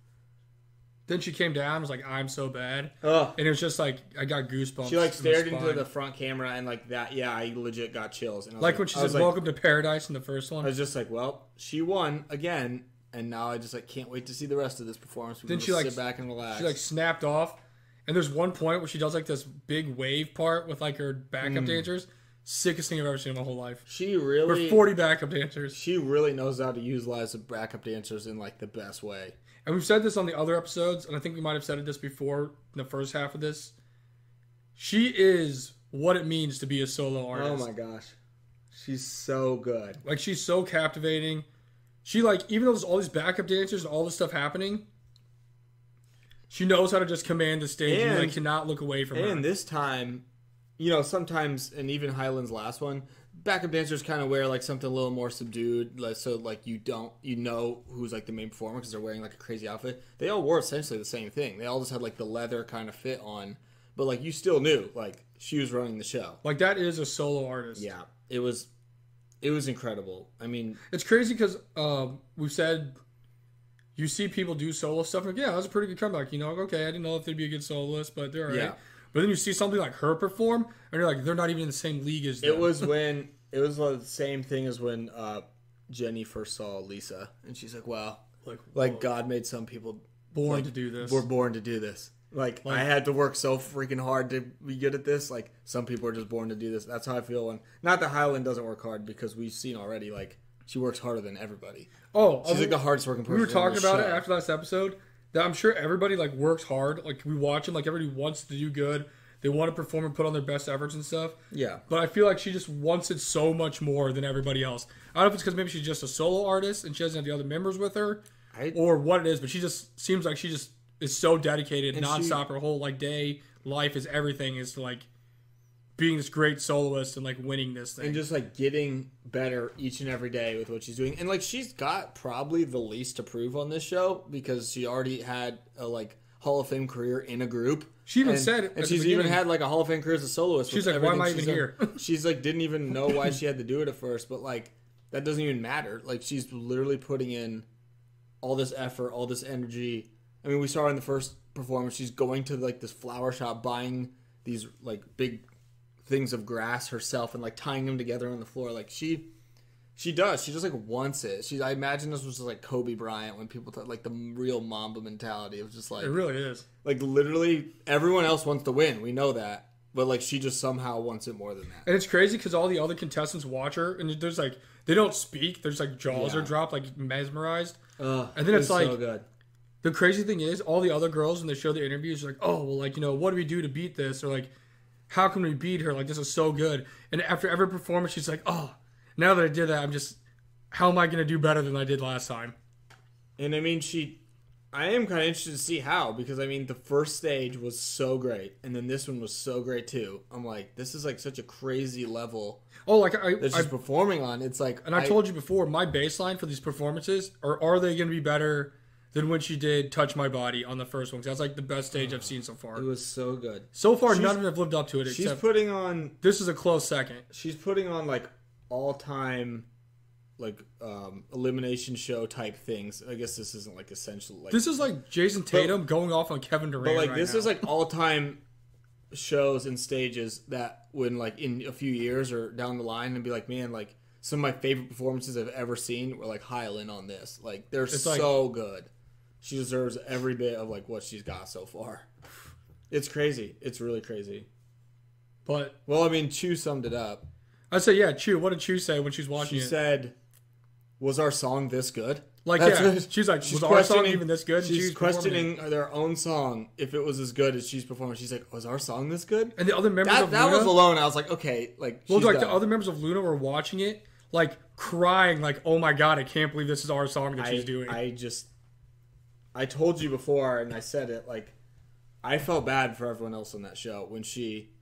Then she came down and was like, I'm so bad. Ugh. And it was just like, I got goosebumps. She like stared into the front camera and like that. Yeah, I legit got chills. And I was like when she said, welcome to paradise in the first one. I was just like, well, she won again. And now I just like can't wait to see the rest of this performance. Then she like sit back and relax. She like snapped off. And there's one point where she does like this big wave part with like her backup dancers. Sickest thing I've ever seen in my whole life. She really... Her 40 backup dancers. She really knows how to utilize the backup dancers in like the best way. and we've said this on the other episodes, and I think we might have said this before in the first half of this, she is what it means to be a solo artist. Oh my gosh. She's so good. Like, she's so captivating. She, like, even though there's all these backup dancers and all this stuff happening, she knows how to just command the stage, and you really cannot look away from her. And this time, you know, sometimes, and even Hyolyn's last one, backup dancers kind of wear, like, something a little more subdued, like, so, like, you don't, you know who's, like, the main performer because they're wearing, like, a crazy outfit. They all wore essentially the same thing. They all just had, like, the leather kind of fit on. But, like, you still knew, like, she was running the show. Like, that is a solo artist. Yeah. It was incredible. I mean... It's crazy because we've said you see people do solo stuff. Like, yeah, that was a pretty good comeback. You know, like, okay, I didn't know if they'd be a good soloist, but they're all right. But then you see something like her perform, and you're like, they're not even in the same league as them. It was the same thing as when Jenny first saw Lisa, and she's like, wow, like God made some people... Born to do this. We're born to do this. Like, I had to work so freaking hard to be good at this. Like, some people are just born to do this. That's how I feel. And not that Hyolyn doesn't work hard, because we've seen already, like, she works harder than everybody. Oh. She's, like, the hardest working person. We were talking about it after last episode, that I'm sure everybody, like, works hard. Like, we watch them. Like, everybody wants to do good. They want to perform and put on their best efforts and stuff. Yeah. But I feel like she just wants it so much more than everybody else. I don't know if it's because maybe she's just a solo artist and she doesn't have the other members with her or what it is, but she just seems like she just... is so dedicated, and nonstop. Her whole like day life is everything is to, like, being this great soloist and, like, winning this thing and just, like, getting better each and every day with what she's doing. And, like, she's got probably the least to prove on this show because she already had a, like, Hall of Fame career in a group. She even said, and she's even had, like, a Hall of Fame career as a soloist. She's like, why am I even here? She's like, didn't even know why she had to do it at first, but, like, that doesn't even matter. Like, she's literally putting in all this effort, all this energy. I mean, we saw her in the first performance. She's going to, like, this flower shop, buying these, like, big things of grass herself and, like, tying them together on the floor. Like, she does. She just, like, wants it. I imagine this was just, like, Kobe Bryant when people thought, like, the real Mamba mentality. It was just, like... It really is. Like, literally, everyone else wants to win. We know that. But, like, she just somehow wants it more than that. And it's crazy because all the other contestants watch her, and there's, like... They don't speak. There's, like, jaws are dropped, like, mesmerized. And then it's like... so good. The crazy thing is, all the other girls when they show their interviews are like, oh, well, like, you know, what do we do to beat this? Or, like, how can we beat her? Like, this is so good. And after every performance, she's like, oh, now that I did that, I'm just, how am I going to do better than I did last time? And, I mean, I am kind of interested to see how. Because, I mean, the first stage was so great. And then this one was so great, too. I'm like, this is, like, such a crazy level that she's performing on. It's like... And I told you before, my baseline for these performances are they going to be better... than when she did Touch My Body on the first one. Because that's, like, the best stage I've seen so far. It was so good. So far, none of them have lived up to it. She's putting on... This is a close second. She's putting on, like, all-time, like, elimination show type things. I guess this isn't, like, essential. Like, this is, like, Jason Tatum going off on Kevin Durant right now. But, like, this is, like, all-time shows and stages that when, like, in a few years or down the line and be like, man, like, some of my favorite performances I've ever seen were, like, Hyolyn on this. Like, they're so good. She deserves every bit of, like, what she's got so far. It's crazy. It's really crazy. But... Well, I mean, Chuu summed it up. I'd say, yeah, Chuu. What did Chuu say when she's watching it? She said, was our song this good? Like, yeah. She's like, was our song even this good? She's questioning their own song if it was as good as she's performing. She's like, was our song this good? And the other members of LOONA... That was alone. I was like, okay, like, well, like, the other members of LOONA were watching it, like, crying, like, oh, my God, I can't believe this is our song that she's doing. I told you before, and I said it, like, I felt bad for everyone else on that show when she,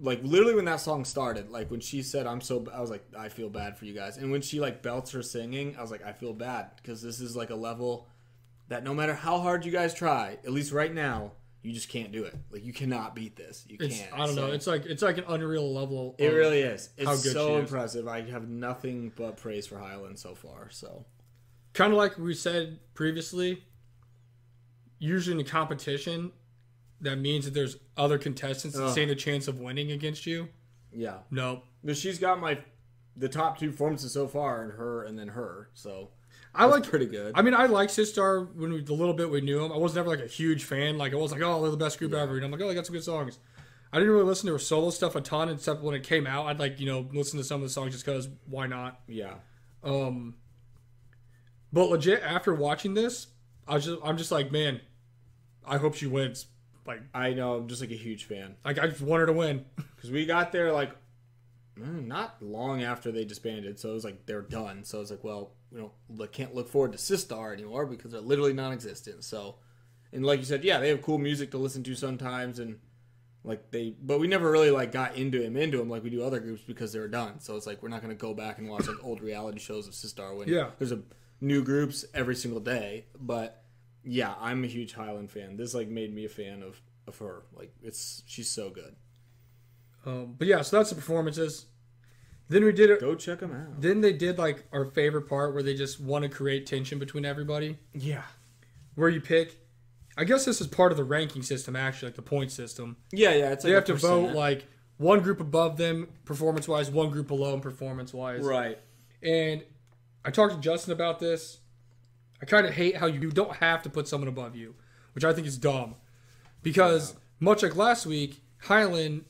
like, literally when that song started, like, when she said, I was like, I feel bad for you guys. And when she, like, belts her singing, I was like, I feel bad, because this is, like, a level that no matter how hard you guys try, at least right now, you just can't do it. Like, you cannot beat this. You can't. I don't know. It's like an unreal level. It really is. It's so impressive. I have nothing but praise for Hyolyn so far, so. Kind of like we said previously, usually in a competition, that means that there's other contestants that stand a chance of winning against you. Yeah. No. But she's got the top two performances so far, and then her. So that's pretty good. I mean, I like Sistar the little bit we knew him. I was never like a huge fan. Like I was like, oh, they're the best group ever. And I'm like, oh, they got some good songs. I didn't really listen to her solo stuff a ton, except when it came out, I'd like, you know, listen to some of the songs just because why not? Yeah. But legit, after watching this, I'm just like, man, I hope she wins. Like, I know, I'm just like a huge fan. Like, I just want her to win because we got there like not long after they disbanded, so it was like they're done. So it's like, well, we don't can't look forward to Sistar anymore because they're literally non-existent. So, and like you said, yeah, they have cool music to listen to sometimes, and like but we never really like got into them like we do other groups because they were done. So it's like we're not gonna go back and watch like old reality shows of Sistar when there's a new groups every single day, but. Yeah, I'm a huge Hyolyn fan. This like made me a fan of her. Like she's so good. But yeah, so that's the performances. Then we did it. Go check them out. Then they did like our favorite part where they just want to create tension between everybody. Yeah, where you pick. I guess this is part of the ranking system actually, like the point system. Yeah. It's like they have to vote like one group above them performance wise, one group below them performance wise. Right. And I talked to Justin about this. I kind of hate how you don't have to put someone above you, which I think is dumb. Because much like last week, Hyolyn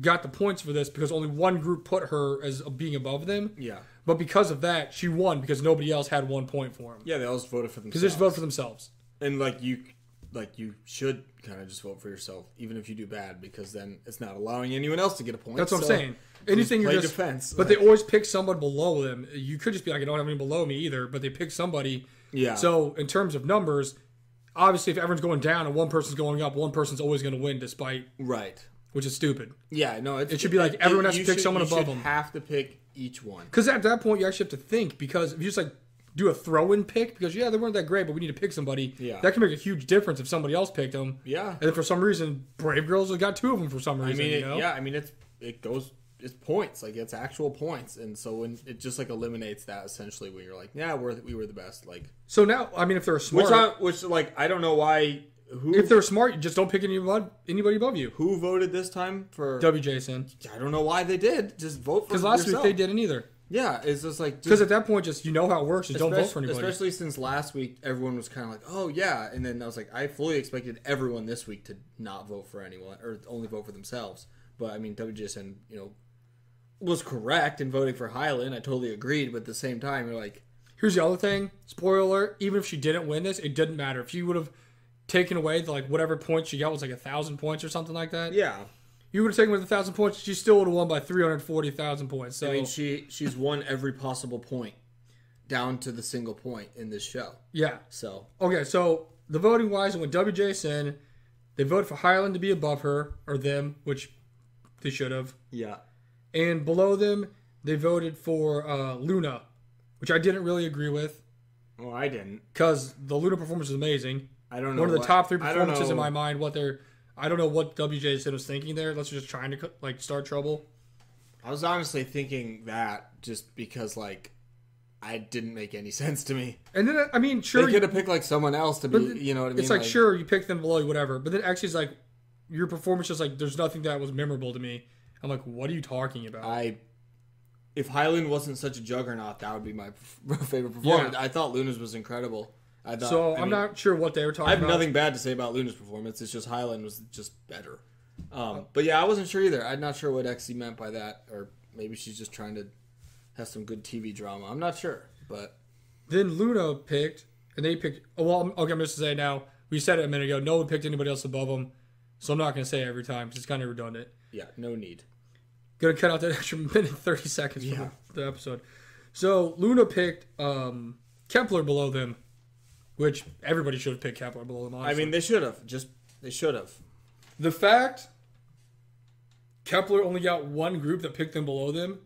got the points for this because only one group put her as being above them. Yeah. But because of that, she won because nobody else had 1 point for him. Yeah, they all just voted for themselves. Because they just voted for themselves. And like you should kind of just vote for yourself, even if you do bad, because then it's not allowing anyone else to get a point. That's what I'm saying. Anything you just defense, but they always pick someone below them. You could just be like, I don't have any below me either, but they pick somebody. Yeah. So in terms of numbers, obviously if everyone's going down and one person's going up, one person's always going to win despite which is stupid. Yeah, no, it should be like everyone has to pick someone above them. You have to pick each one because at that point you actually have to think, because if you just like do a throw-in pick because yeah, they weren't that great, but we need to pick somebody. Yeah, that can make a huge difference if somebody else picked them. Yeah, and then for some reason Brave Girls got two of them for some reason. I mean, it's points, like it's actual points, and so when it just like eliminates that essentially, where you're like, yeah, we were the best. Like, so now, I mean, if they're smart, which like I don't know why. If they're smart, you just don't pick anybody above you. Who voted this time for WJSN? I don't know why they did. Just vote for yourself. Because last week they didn't either. Yeah, it's just like... Because at that point, just you know how it works. Just don't vote for anybody. Especially since last week, everyone was kind of like, oh, yeah. And then I was like, I fully expected everyone this week to not vote for anyone or only vote for themselves. But, I mean, WJSN, was correct in voting for Hyolyn. I totally agreed. But at the same time, you're like... Here's the other thing. Spoiler alert. Even if she didn't win this, it didn't matter. If you would have taken away the, like, whatever points she got was like 1,000 points or something like that. Yeah. You would have taken with 1,000 points. She still would have won by 340,000 points. So I mean, she's won every possible point down to the single point in this show. Yeah. So okay, so the voting wise, it went WJSN. They voted for Hyolyn to be above her or them, which they should have. Yeah. And below them, they voted for LOONA, which I didn't really agree with. Well, I didn't, because the LOONA performance is amazing. I don't know. One of the top three performances in my mind. I don't know what WJSN was thinking there. Let's just trying to like start trouble. I was honestly thinking that just because like I didn't make any sense to me. And then I mean, sure, they could have picked like someone else to be. Then, you know what I mean? It's like sure, you pick them below, whatever. But then actually, it's like your performance is like there's nothing that was memorable to me. I'm like, what are you talking about? If Hyolyn wasn't such a juggernaut, that would be my favorite performance. Yeah. I thought Loona's was incredible. I'm not sure what they were talking about. I have nothing bad to say about Loona's performance. It's just Hyolyn was just better. But yeah, I wasn't sure either. I'm not sure what XC meant by that. Or maybe she's just trying to have some good TV drama. I'm not sure. But then LOONA picked, and they picked... Well, okay, I'm just to say now, we said it a minute ago, no one picked anybody else above them. So I'm not going to say it every time because it's kind of redundant. Yeah, no need. Going to cut out that extra minute and 30 seconds from the episode. So LOONA picked Kep1er below them. Which everybody should have picked Kep1er below them, honestly. I mean, they should have. They should have. The fact Kep1er only got one group that picked them below them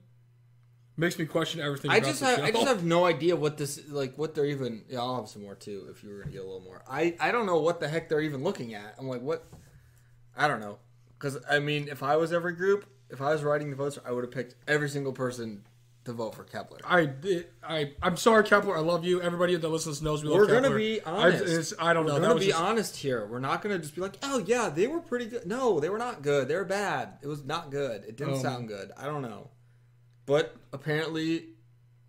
makes me question everything about the show. I just have no idea what this... Like, what they're even... Yeah, I'll have some more, too, if you were going to get a little more. I don't know what the heck they're even looking at. I'm like, what... I don't know. Because, I mean, if I was every group, if I was writing the votes, I would have picked every single person... to vote for Kep1er. I'm sorry, Kep1er. I love you. Everybody that listens knows we love Kep1er. We're going to be honest. I don't know. We're going to be honest here. We're not going to just be like, oh, yeah, they were pretty good. No, they were not good. They were bad. It was not good. It didn't sound good. I don't know. But apparently,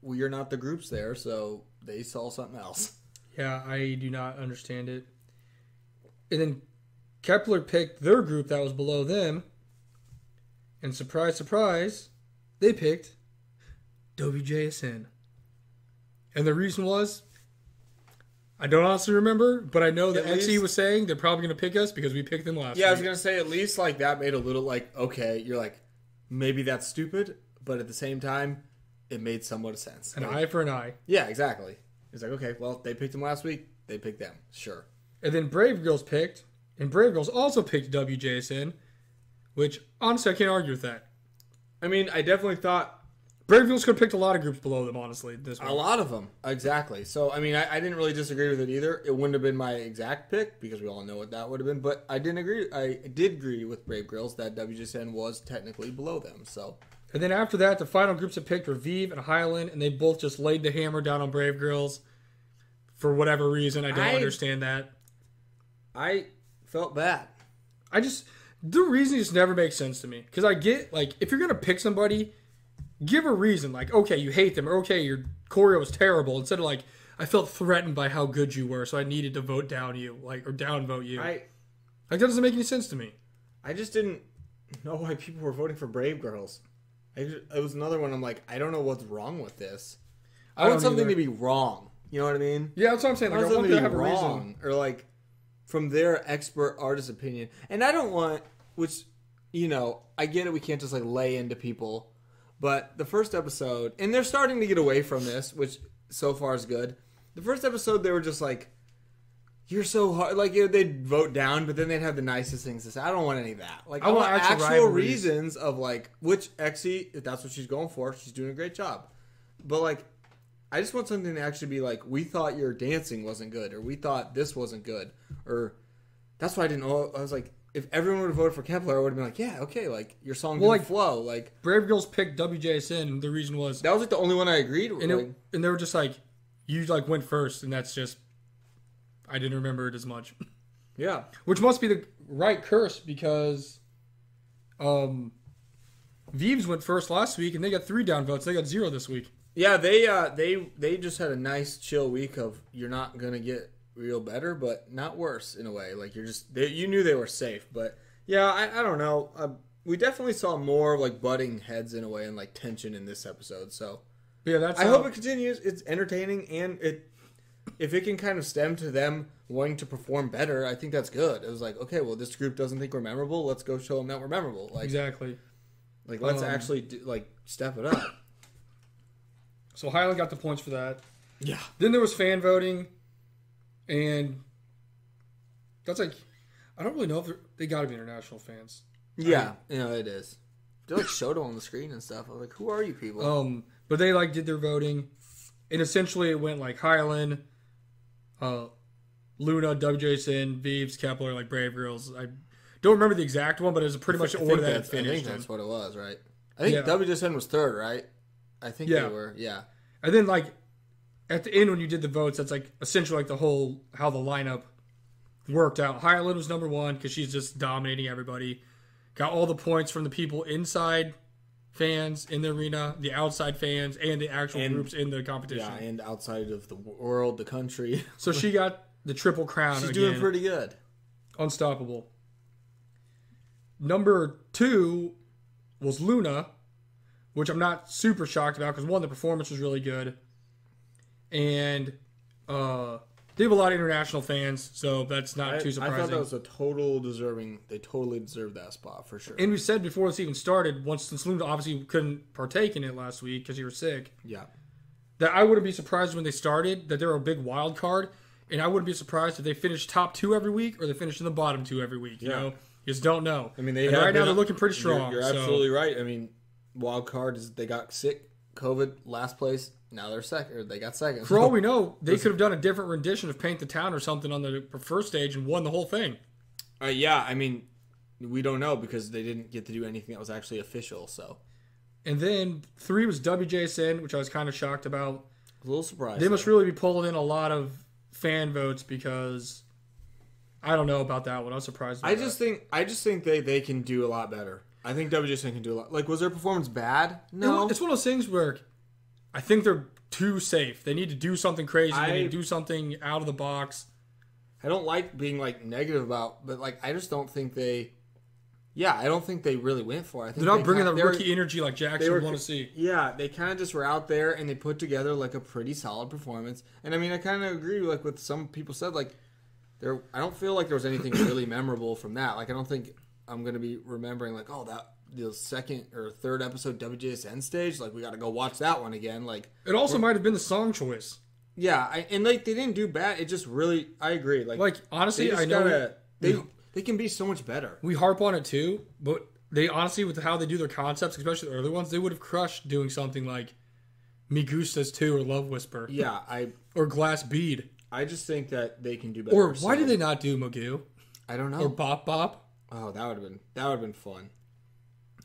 we are not the groups there, so they saw something else. Yeah, I do not understand it. And then Kep1er picked their group that was below them. And surprise, surprise, they picked... WJSN. And the reason was, I don't honestly remember, but I know that XE was saying they're probably going to pick us because we picked them last week. Yeah, I was going to say at least like that made a little like, okay, you're like, maybe that's stupid, but at the same time, it made somewhat sense. An eye for an eye. Yeah, exactly. It's like, okay, well, they picked them last week. They picked them. Sure. And then Brave Girls picked, and Brave Girls also picked WJSN, which honestly, I can't argue with that. I mean, I definitely thought... Brave Girls could have picked a lot of groups below them, honestly. This week. A lot of them. Exactly. So, I mean, I didn't really disagree with it either. It wouldn't have been my exact pick, because we all know what that would have been. But I didn't agree. I did agree with Brave Girls that WJSN was technically below them. So, and then after that, the final groups that picked were Viv and Hyolyn, and they both just laid the hammer down on Brave Girls for whatever reason. I don't understand that. I felt bad. I just... The reason just never makes sense to me. Because I get, like, if you're going to pick somebody... Give a reason, like, okay, you hate them, or okay, your choreo was terrible, instead of like, I felt threatened by how good you were, so I needed to vote down you, like, or downvote you. Like, that doesn't make any sense to me. I just didn't know why people were voting for Brave Girls. It was another one I'm like, I don't know what's wrong with this. I want something to be wrong. You know what I mean? Yeah, that's what I'm saying. Like, I want them to have a reason. Or like, from their expert artist opinion. And I don't want, which, you know, I get it, we can't just like lay into people. But the first episode, and they're starting to get away from this, which so far is good. The first episode, they were just like, you're so hard. Like, you know, they'd vote down, but then they'd have the nicest things to say. I don't want any of that. Like, I want actual reasons of, like, which Exie, if that's what she's going for, she's doing a great job. But, like, I just want something to actually be like, we thought your dancing wasn't good, or we thought this wasn't good. Or that's why I didn't know. I was like... If everyone would have voted for Kep1er, I would have been like, yeah, okay, like, your song didn't flow. Like, Brave Girls picked WJSN, and the reason was... That was, like, the only one I agreed with. And they were just like, you, like, went first, and that's just... I didn't remember it as much. Yeah. Which must be the right curse, because... Vives went first last week, and they got 3 downvotes. They got 0 this week. Yeah, they just had a nice, chill week of, you're not gonna get... real better, but not worse in a way. Like, you're just... you knew they were safe, but... Yeah, I don't know. We definitely saw more, like, butting heads in a way and, like, tension in this episode, so... Yeah, that's... I hope it continues. It's entertaining, and it... If it can kind of stem to them wanting to perform better, I think that's good. It was like, okay, well, this group doesn't think we're memorable. Let's go show them that we're memorable. Like, exactly. Like, let's actually, like, step it up. So, Hyolyn got the points for that. Yeah. Then there was fan voting... And that's like, I don't really know if they got to be international fans. Yeah, I mean, you know, it is. They like showed them on the screen and stuff. I was like, who are you people? But they like did their voting, and essentially it went like Hyolyn, LOONA, WJSN, Vives, Kep1er, like Brave Girls. I don't remember the exact one, but it was pretty much the order that it finished. I think that's what it was, right? I think WJSN was third, right? I think they were, yeah. And then like. At the end, when you did the votes, that's like essentially like the whole how the lineup worked out. Hyolyn was number 1 because she's just dominating everybody. Got all the points from the people inside fans in the arena, the outside fans, and the actual groups in the competition. Yeah, and outside of the world, the country. So she got the triple crown. She's doing pretty good. Unstoppable. Number 2 was LOONA, which I'm not super shocked about because 1, the performance was really good. And they have a lot of international fans, so that's not too surprising. I thought that was a total deserving. They totally deserved that spot for sure. And we said before this even started, since LOONA obviously couldn't partake in it last week because you were sick. Yeah, that I wouldn't be surprised when they started that they were a big wild card, and I wouldn't be surprised if they finished top 2 every week or they finished in the bottom 2 every week. You know, you just don't know. I mean, right now they're looking pretty strong. You're absolutely right. I mean, wild card is they got sick, COVID, last place. Now they're second. Or they got second. For all we know, they could have done a different rendition of Paint the Town or something on the first stage and won the whole thing. Yeah, I mean, we don't know because they didn't get to do anything that was actually official. So, and then 3 was WJSN, which I was kind of shocked about. A little surprised. They must really be pulling in a lot of fan votes because I don't know about that one. I was surprised. I just think they can do a lot better. I think WJSN can do a lot. Like, was their performance bad? No, it's one of those things where. I think they're too safe. They need to do something crazy. They need to do something out of the box. I don't like being, like, negative about, but, like, I just don't think they Yeah, I don't think they really went for it. I think they're not bringing that rookie energy like Jackson would want to see. Yeah, they kind of just were out there and they put together like a pretty solid performance. And I mean, I kind of agree like with some people said, like there. I don't feel like there was anything really memorable from that. Like I don't think I'm going to be remembering like, oh, that the second or third episode WJSN stage, like we got to go watch that one again. Like it also might have been the song choice. Yeah, and like they didn't do bad. It just really, I agree. Like honestly, I know gotta, They can be so much better. We harp on it too, but they honestly, with how they do their concepts, especially the early ones, they would have crushed doing something like Me Gustas 2 or Love Whisper. Yeah, or Glass Bead. I just think that they can do better. Or why did they not do Magoo? I don't know. Or Bop Bop. Oh, that would have been fun.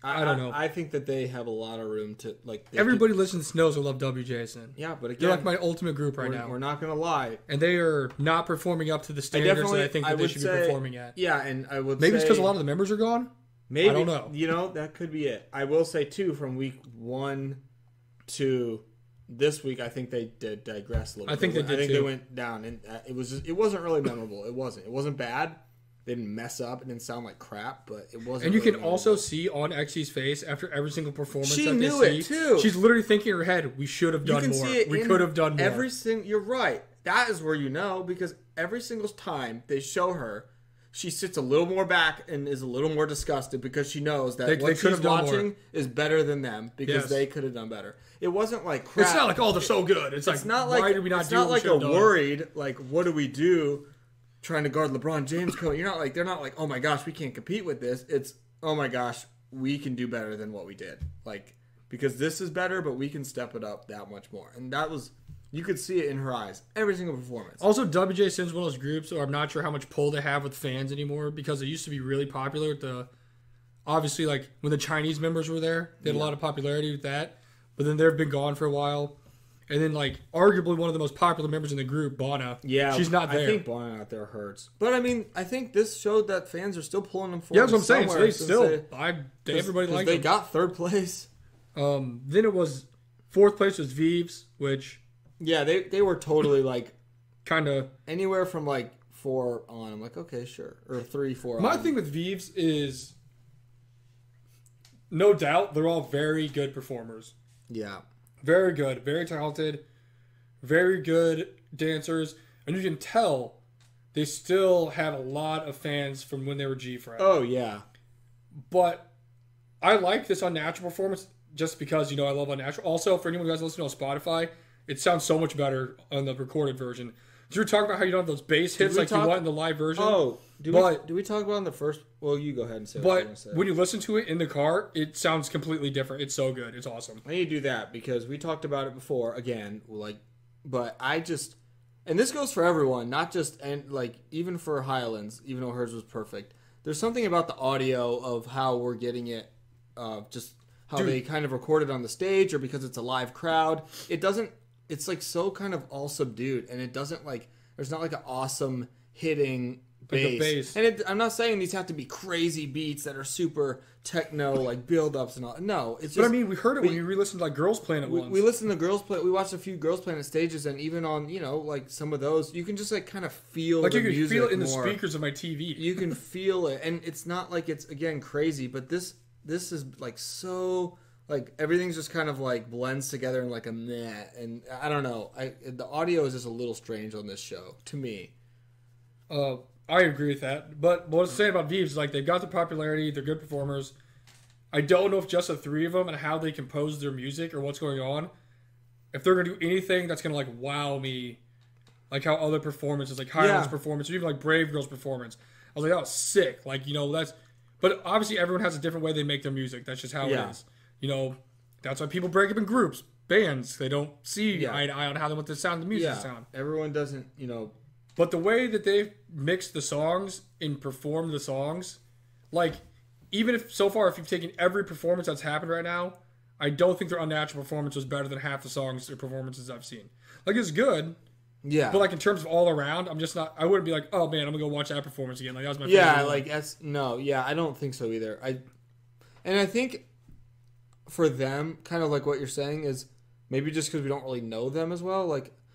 I don't know. I think that they have a lot of room to like. Everybody listens knows I love WJSN. Yeah, but again, they're like my ultimate group right now. We're not gonna lie, and they are not performing up to the standards that I think that they should be performing at. Yeah, and I would maybe it's because a lot of the members are gone. Maybe I don't know. You know, that could be it. I will say too, from week one to this week, I think they did digress a little. I think they went down, and it was just, it wasn't really memorable. It wasn't bad. They didn't mess up. It didn't sound like crap, but it wasn't. And you really can also see on Xy's face after every single performance. She knew it too. She's literally thinking in her head, "We should have done more. We could have done more." You're right. That is where you know, because every single time they show her, she sits a little more back and is a little more disgusted because she knows that what she's watching is better than them because they could have done better. It wasn't like crap. It's not like, oh, they're so good. It's like, why did we not do what we should have done? It's not like a worried like, what do we do? Trying to guard LeBron James coat. They're not like, oh my gosh, we can't compete with this. It's, oh my gosh, we can do better than what we did. Like, because this is better, but we can step it up that much more. And that was, you could see it in her eyes, every single performance. Also, WJSN's one of those groups, so I'm not sure how much pull they have with fans anymore because they used to be really popular with the, obviously, like when the Chinese members were there, they had a lot of popularity with that. But then they've been gone for a while. And then, like, arguably one of the most popular members in the group, Bonna. Yeah. She's not there. I think Bonna out there hurts. But, I mean, I think this showed that fans are still pulling them forward. Yeah, that's what I'm saying. So they still, everybody likes them. They got third place. Then it was, fourth place was Viviz, which. Yeah, they were totally, like. Kind of. Anywhere from, like, 4 on. I'm like, okay, sure. Or 3, 4 on. My thing with Viviz is, no doubt, they're all very good performers. Yeah. Very good, very talented, very good dancers. And you can tell they still had a lot of fans from when they were G-Friend. Oh, yeah. But I like this Unnatural performance just because, I love Unnatural. Also, for anyone who guys listening on Spotify, it sounds so much better on the recorded version. You were talking about how you don't have those bass hits like you want in the live version. Oh, do we talk about in the first? Well, you go ahead and say what you said. But when you listen to it in the car, it sounds completely different. It's so good. It's awesome. I need to do that because we talked about it before. Again, but I just, and this goes for everyone, not just even for Hyolyn's, even though hers was perfect. There's something about the audio of how we're getting it, just how they kind of record it on the stage, or because it's a live crowd. It doesn't. It's like so kind of all subdued, and it doesn't there's not an awesome hitting bass. And I'm not saying these have to be crazy beats that are super techno build-ups and all. No, it's just. But I mean, we heard it when you re-listened to Girls Planet once. We listened to Girls Planet. We watched a few Girls Planet stages, and even on some of those, you can just kind of feel the music. You can feel it in the speakers of my TV. You can feel it, and it's not it's again crazy, but this is so. Everything's just kind of blends together in a meh. And I don't know. The audio is just a little strange on this show, to me. I agree with that. But what I was saying about Viviz is they've got the popularity. They're good performers. I don't know if just the three of them and how they compose their music or what's going on, if they're going to do anything that's going to wow me, like how other performances, like Hyolyn's performance, or even Brave Girls' performance. I was like, oh, sick. That's. But obviously everyone has a different way they make their music. That's just how it is. That's why people break up in groups, bands. They don't see eye to eye on how they want the sound, the music sound. Everyone doesn't, But the way that they mix the songs and perform the songs, even if so far, if you've taken every performance that's happened right now, I don't think their Unnatural performance was better than half the songs or performances I've seen. It's good. Yeah. But in terms of all around, I'm just not. I wouldn't be like, oh man, I'm gonna go watch that performance again. That was my favorite. I don't think so either. I think. For them, kind of what you're saying is maybe just because we don't really know them as well.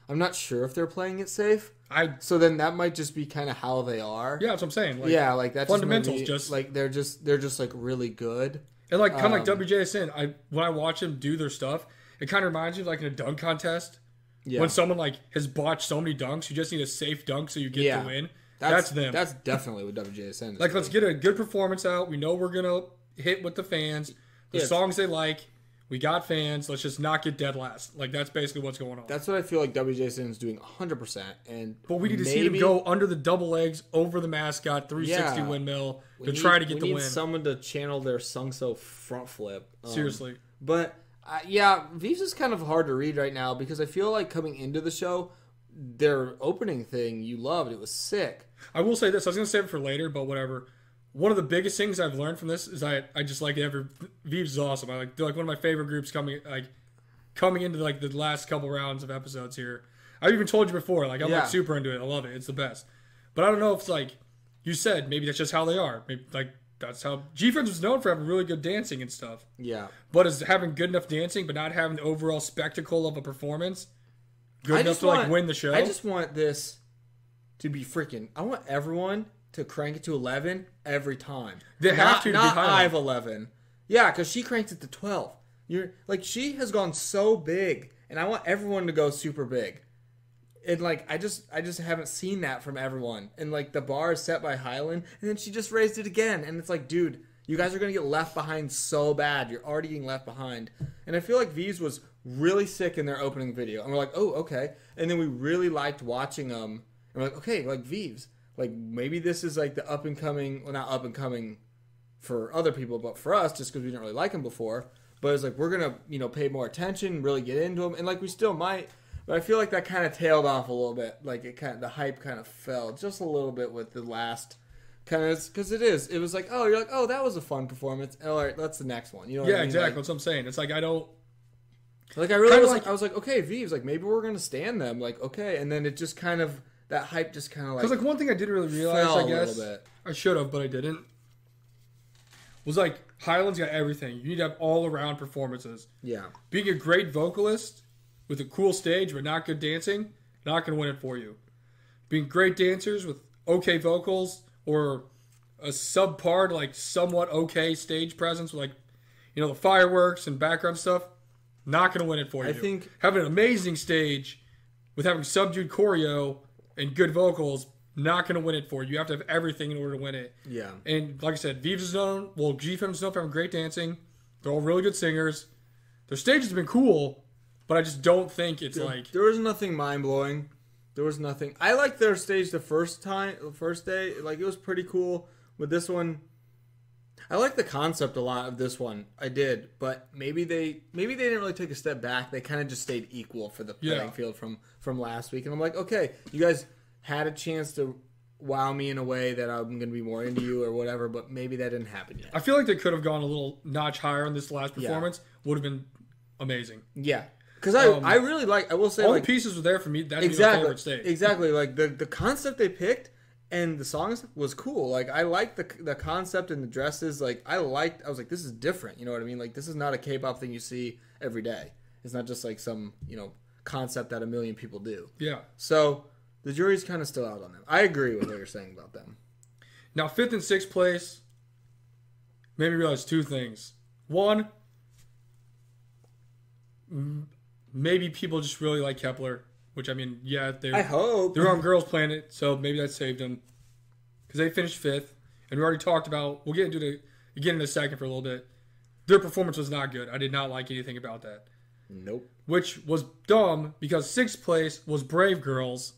I'm not sure if they're playing it safe. So then that might just be kind of how they are. Yeah, that's what I'm saying. Like, yeah, like that's fundamentals. Just like they're just like really good. And like kind of like WJSN. When I watch them do their stuff, it kind of reminds me of like in a dunk contest. Yeah. When someone like has botched so many dunks, you just need a safe dunk so you get to win. That's them. That's definitely what WJSN is. Like, let's get a good performance out. We know we're gonna hit with the fans. The songs they like. We got fans. Let's just not get dead last. Like, that's basically what's going on. That's what I feel like WJSN is doing 100%. But we need to see them go under the double legs, over the mascot, 360 windmill to try to get the win. We need someone to channel their Sungso front flip. Seriously. But, yeah, Viviz is kind of hard to read right now because I feel like coming into the show, their opening thing you loved. It was sick. I will say this. I was going to save it for later, but whatever. One of the biggest things I've learned from this is I just like every Viviz is awesome. I like they're like one of my favorite groups coming into like the last couple rounds of episodes here. I've even told you before, like I'm like super into it. I love it. It's the best. But I don't know if it's like you said, maybe that's just how they are. Maybe like that's how G-Friends was known for having really good dancing and stuff. Yeah. But is having good enough dancing but not having the overall spectacle of a performance good enough to like win the show? I just want this to be freaking I want everyone to crank it to 11 every time. They have to be high. Not I have 11. Yeah, because she cranks it to 12. You're like she has gone so big, and I want everyone to go super big. And like I just haven't seen that from everyone. And like the bar is set by Hyolyn, and then she just raised it again. And it's like, dude, you guys are gonna get left behind so bad. You're already getting left behind. And I feel like Viviz was really sick in their opening video, and we're like, oh okay. And then we really liked watching them, and we're like, okay, like Viviz. Like, maybe this is, like, the up-and-coming... Well, not up-and-coming for other people, but for us, just because we didn't really like them before. But it's like, we're going to, you know, pay more attention, really get into them. And, like, we still might. But I feel like that kind of tailed off a little bit. Like, it kind of... The hype kind of fell just a little bit with the last... Kind of... Because it is. It was like, oh, you're like, oh, that was a fun performance. All right, that's the next one. You know what I mean? Yeah, exactly. Like, that's what I'm saying. It's like, I don't... Like, I really was like... I was like, okay, Viviz, like, maybe we're going to stand them. Like, okay. And then it just kind of... That hype just kind of like... Because, like, one thing I didn't really realize, I guess... I should have, but I didn't. Was, like, Hyolyn's got everything. You need to have all-around performances. Yeah. Being a great vocalist with a cool stage but not good dancing, not going to win it for you. Being great dancers with okay vocals or a subpar, like, somewhat okay stage presence with, like, you know, the fireworks and background stuff, not going to win it for you. I think... Having an amazing stage with having subdued choreo... And good vocals, not going to win it for you. You have to have everything in order to win it. Yeah. And like I said, Viviz is known. Well, G-Fem is known for having great dancing. They're all really good singers. Their stages have been cool, but I just don't think it's like... There was nothing mind-blowing. There was nothing... I liked their stage the first day. Like, it was pretty cool. With this one... I like the concept a lot of this one. I did. But maybe they didn't really take a step back. They kind of just stayed equal for the playing field from last week. And I'm like, okay, you guys had a chance to wow me in a way that I'm going to be more into you or whatever. But maybe that didn't happen yet. I feel like they could have gone a little notch higher on this last performance. Yeah. Would have been amazing. Yeah. Because I really like, I will say. All like, the pieces were there for me. That's my favorite stage. Exactly. Like the concept they picked. And the songs was cool. Like, I liked the concept and the dresses. Like, I was like, this is different. You know what I mean? Like, this is not a K-pop thing you see every day. It's not just, like, some, you know, concept that a million people do. Yeah. So, the jury's kind of still out on them. I agree with what you're saying about them. Now, 5th and 6th place made me realize two things. One, maybe people just really like Kep1er. Which, I mean, yeah, they're on Girls Planet, so maybe that saved them. Because they finished 5th, and we already talked about, we'll get into it again in a second for a little bit. Their performance was not good. I did not like anything about that. Nope. Which was dumb, because 6th place was Brave Girls,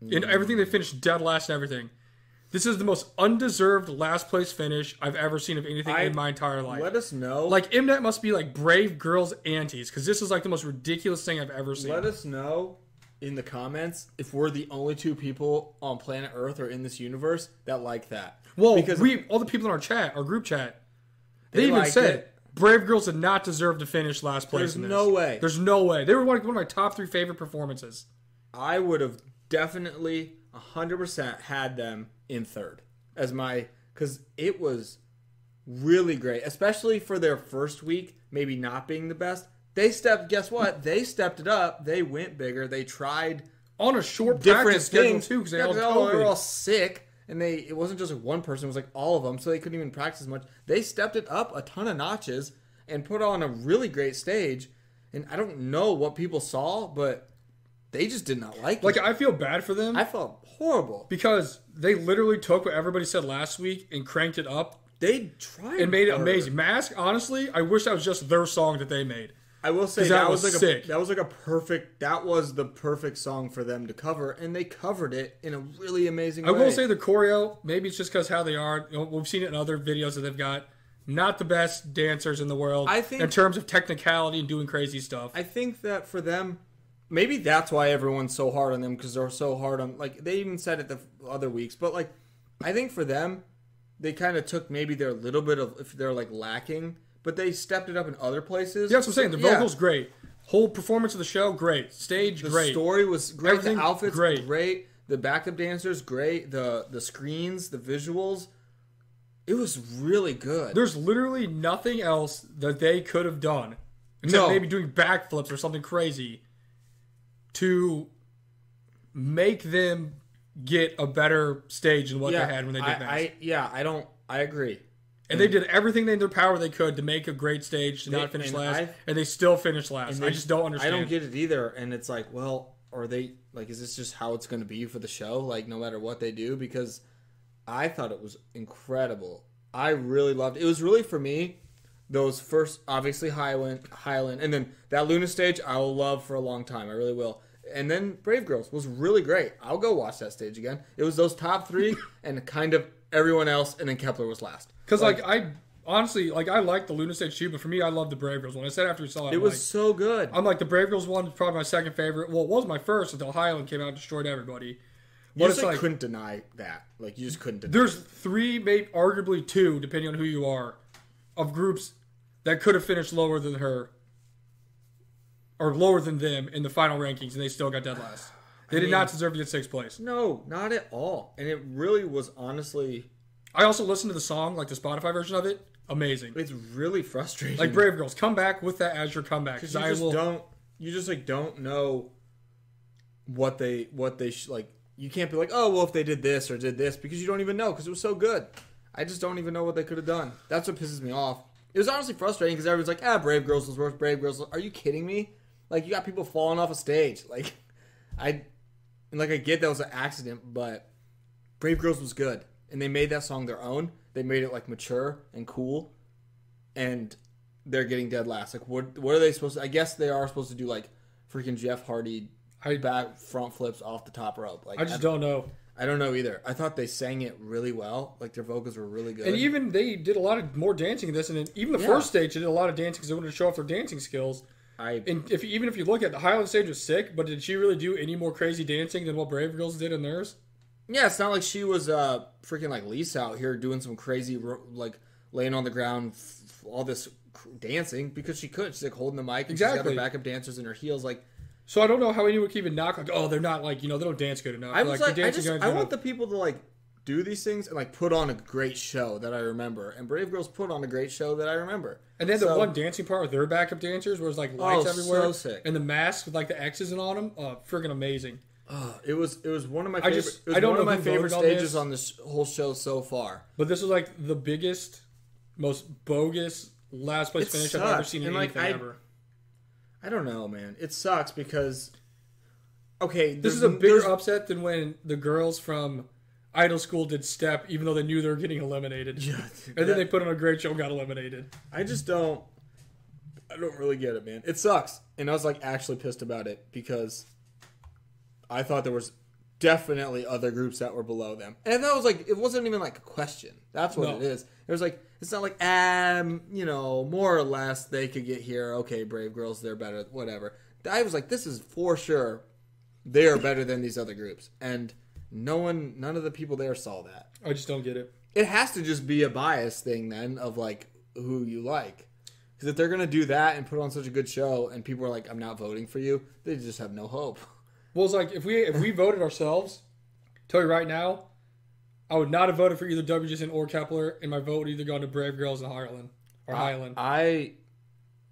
and everything they finished dead last and everything. This is the most undeserved last place finish I've ever seen of anything in my entire life. Let us know. Like, Mnet must be like Brave Girls aunties, because this is like the most ridiculous thing I've ever seen. Let us know. In the comments, if we're the only two people on planet Earth or in this universe that like that. Well, because all the people in our chat, our group chat, they even said it. Brave Girls did not deserve to finish last place in this. There's no way. There's no way. They were one of my top 3 favorite performances. I would have definitely 100% had them in 3rd as my... Because it was really great, especially for their first week, maybe not being the best. Guess what? They stepped it up. They went bigger. They tried on a short practice schedule too, because they were all sick. And it wasn't just one person, it was like all of them, so they couldn't even practice much. They stepped it up a ton of notches and put on a really great stage. And I don't know what people saw, but they just did not like it. Like, I feel bad for them. I felt horrible. Because they literally took what everybody said last week and cranked it up. They tried and made it amazing. Mask, honestly, I wish that was just their song that they made. I will say that was like sick. That was the perfect song for them to cover, and they covered it in a really amazing way. I will say the choreo, maybe it's just because how they are. You know, we've seen it in other videos that they've got. Not the best dancers in the world, I think, in terms of technicality and doing crazy stuff. I think that for them, maybe that's why everyone's so hard on them, because they're so hard on, like, they even said it the other weeks, but like, I think for them, they kind of took maybe their little bit of, if they're like lacking. But they stepped it up in other places. Yeah, that's what I'm saying. The vocals, great. Whole performance of the show, great. Stage, great. The story was great. Everything, the outfits, great. The backup dancers, great. The screens, the visuals. It was really good. There's literally nothing else that they could have done. Except maybe doing backflips or something crazy to make them get a better stage than what they had when they did that. I agree. And they did everything in their power they could to make a great stage, to not finish last, and they still finished last. I just don't understand. I don't get it either, and it's like, well, are they, like, is this just how it's going to be for the show, like, no matter what they do? Because I thought it was incredible. I really loved it. It was really, for me, those first, obviously, Hyolyn, and then that LOONA stage I will love for a long time. I really will. And then Brave Girls was really great. I'll go watch that stage again. It was those top three and kind of everyone else, and then Kep1er was last. Because, I honestly, I like the LOONA stage too, but for me, I love the Brave Girls one. I said after we saw it, was so good. I'm like, the Brave Girls one is probably my second favorite. Well, it was my first until Hyolyn came out and destroyed everybody. But you just couldn't deny that. Like, you just couldn't deny There's three, maybe arguably two, depending on who you are, of groups that could have finished lower than her or lower than them in the final rankings, and they still got dead last. They did not deserve to get sixth place. No, not at all. And it really was, honestly... I also listened to the song, like the Spotify version of it. Amazing. It's really frustrating. Like, Brave Girls, come back with that as your comeback. Because you just don't know what they you can't be like, oh, well, if they did this or did this, because you don't even know, because it was so good. I just don't even know what they could have done. That's what pisses me off. It was honestly frustrating because everyone's like, Brave Girls was worse. Brave Girls, are you kidding me? Like, you got people falling off a stage. Like, I get that was an accident, but Brave Girls was good. And they made that song their own. They made it, like, mature and cool. And they're getting dead last. Like, what are they supposed to... I guess they are supposed to do, like, freaking Jeff Hardy back front flips off the top rope. Like, I don't know. I don't know either. I thought they sang it really well. Like, their vocals were really good. And even they did a lot of more dancing in this. And even the first stage, they did a lot of dancing because they wanted to show off their dancing skills. And if you look at the Hyolyn stage was sick, but did she really do any more crazy dancing than what Brave Girls did in theirs? Yeah, it's not like she was freaking like Lisa out here doing some crazy, like, laying on the ground, all this dancing, because she could. She's like holding the mic, and exactly. She's got her backup dancers in her heels. Like, so I don't know how anyone can even knock, like, oh, they're not, like, you know, they don't dance good enough. I want the people to, like, do these things and, like, put on a great show that I remember. And Brave Girls put on a great show that I remember. And then the one dancing part with their backup dancers where it was, like, lights everywhere. So sick. And the masks with, like, the X's and on them. Freaking amazing. It was one of my favorite. It was one of my favorite stages on this whole show so far. But this was like the biggest, most bogus last place finish I've ever seen in anything ever. I don't know, man. It sucks because this is a bigger upset than when the girls from Idol School did Step, even though they knew they were getting eliminated. Yeah, and then they put on a great show and got eliminated. I don't really get it, man. It sucks, and I was like actually pissed about it because. I thought there was definitely other groups that were below them. And that was like, it wasn't even like a question. That's what it is. It was like, it's not like, more or less they could get here. Okay, Brave Girls, they're better, whatever. I was like, this is for sure. They are better than these other groups. And none of the people there saw that. I just don't get it. It has to just be a bias thing then of like who you like. Because if they're going to do that and put on such a good show and people are like, I'm not voting for you, they just have no hope. Well, it's like, if we voted ourselves, tell you right now, I would not have voted for either WJSN or Kep1er, and my vote would either gone to Brave Girls and Hyolyn. Or Hyolyn.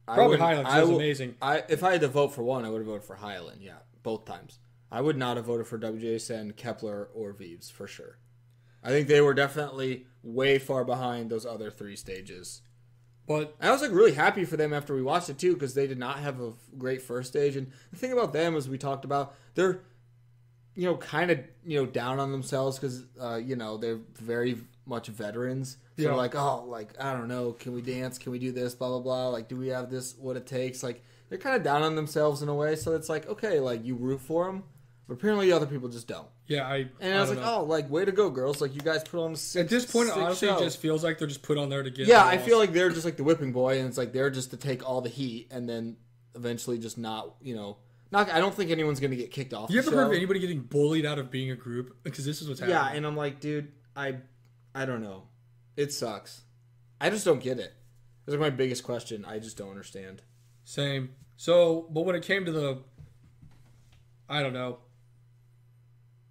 Probably Hyolyn, because it was amazing. If I had to vote for one, I would have voted for Hyolyn, yeah, both times. I would not have voted for WJSN, Kep1er, or Viviz for sure. I think they were definitely way far behind those other three stages. But I was like really happy for them after we watched it too, because they did not have a great first stage. And the thing about them, as we talked about, they're, you know, kind of, you know, down on themselves because, you know, they're very much veterans. So they're like, oh, like, I don't know, can we dance? Can we do this? Blah, blah, blah. Like, do we have this? What it takes? Like, they're kind of down on themselves in a way. So it's like, okay, like, you root for them. But apparently other people just don't. Yeah, I was like, know. Oh, like, way to go, girls. Like, you guys put on six. At this point, it honestly just feels like they're just put on there to get. Yeah, I feel like they're just like the whipping boy, and it's like they're just to take all the heat and then eventually just not, you know. I don't think anyone's going to get kicked off the show. You ever heard of anybody getting bullied out of being a group? Because this is what's happening. Yeah, and I'm like, dude, I don't know. It sucks. I just don't get it. It's like my biggest question. I just don't understand. Same. So, but when it came to the... I don't know.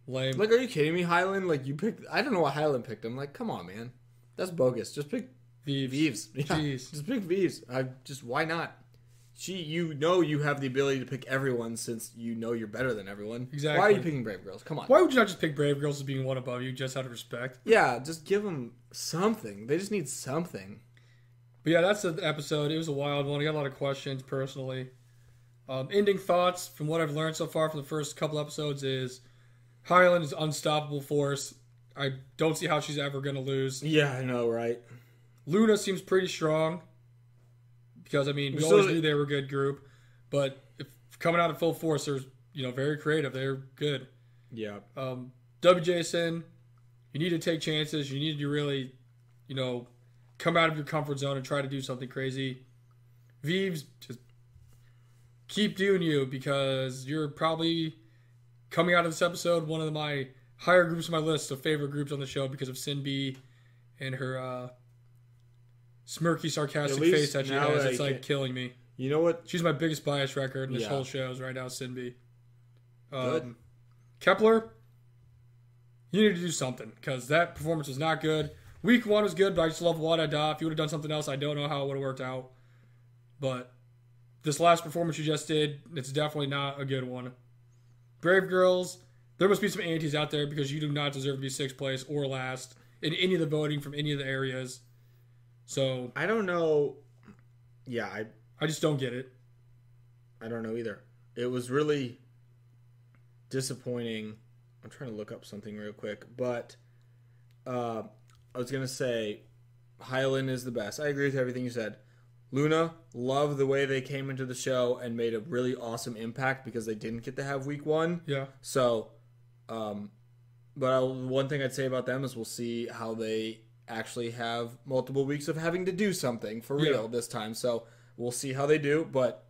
Lame. Like, are you kidding me, Hyolyn? Like, you picked... I don't know why Hyolyn picked him. Like, come on, man. That's bogus. Just pick... Viviz. Yeah. Jeez. Just pick Viviz. Why not? You know you have the ability to pick everyone since you know you're better than everyone. Exactly. Why are you picking Brave Girls? Come on. Why would you not just pick Brave Girls as being one above you just out of respect? Yeah, just give them something. They just need something. But yeah, that's the episode. It was a wild one. I got a lot of questions, personally. Ending thoughts from what I've learned so far from the first couple episodes is Hyolyn is unstoppable force. I don't see how she's ever going to lose. Yeah, I know, right? LOONA seems pretty strong because, I mean, we always knew they were a good group, but if coming out at full force, they're, you know, very creative. They're good. Yeah. WJSN, you need to take chances. You need to really, you know, come out of your comfort zone and try to do something crazy. Viviz, just keep doing you, because you're probably coming out of this episode one of my higher groups on my list of favorite groups on the show because of SinB and her smirky, sarcastic face that she has. It's like killing me. You know what? She's my biggest bias record in this whole show is right now SinB. Kep1er, you need to do something because that performance was not good. Week one was good, but I just love Wada. If you would have done something else, I don't know how it would have worked out. But this last performance you just did, it's definitely not a good one. Brave Girls, there must be some antis out there because you do not deserve to be sixth place or last in any of the voting from any of the areas. So I don't know. Yeah, I just don't get it. I don't know either. It was really disappointing. I'm trying to look up something real quick, but I was going to say Hyolyn is the best. I agree with everything you said. LOONA, love the way they came into the show and made a really awesome impact because they didn't get to have week one. Yeah. So, but one thing I'd say about them is we'll see how they actually have multiple weeks of having to do something for real this time. So we'll see how they do, but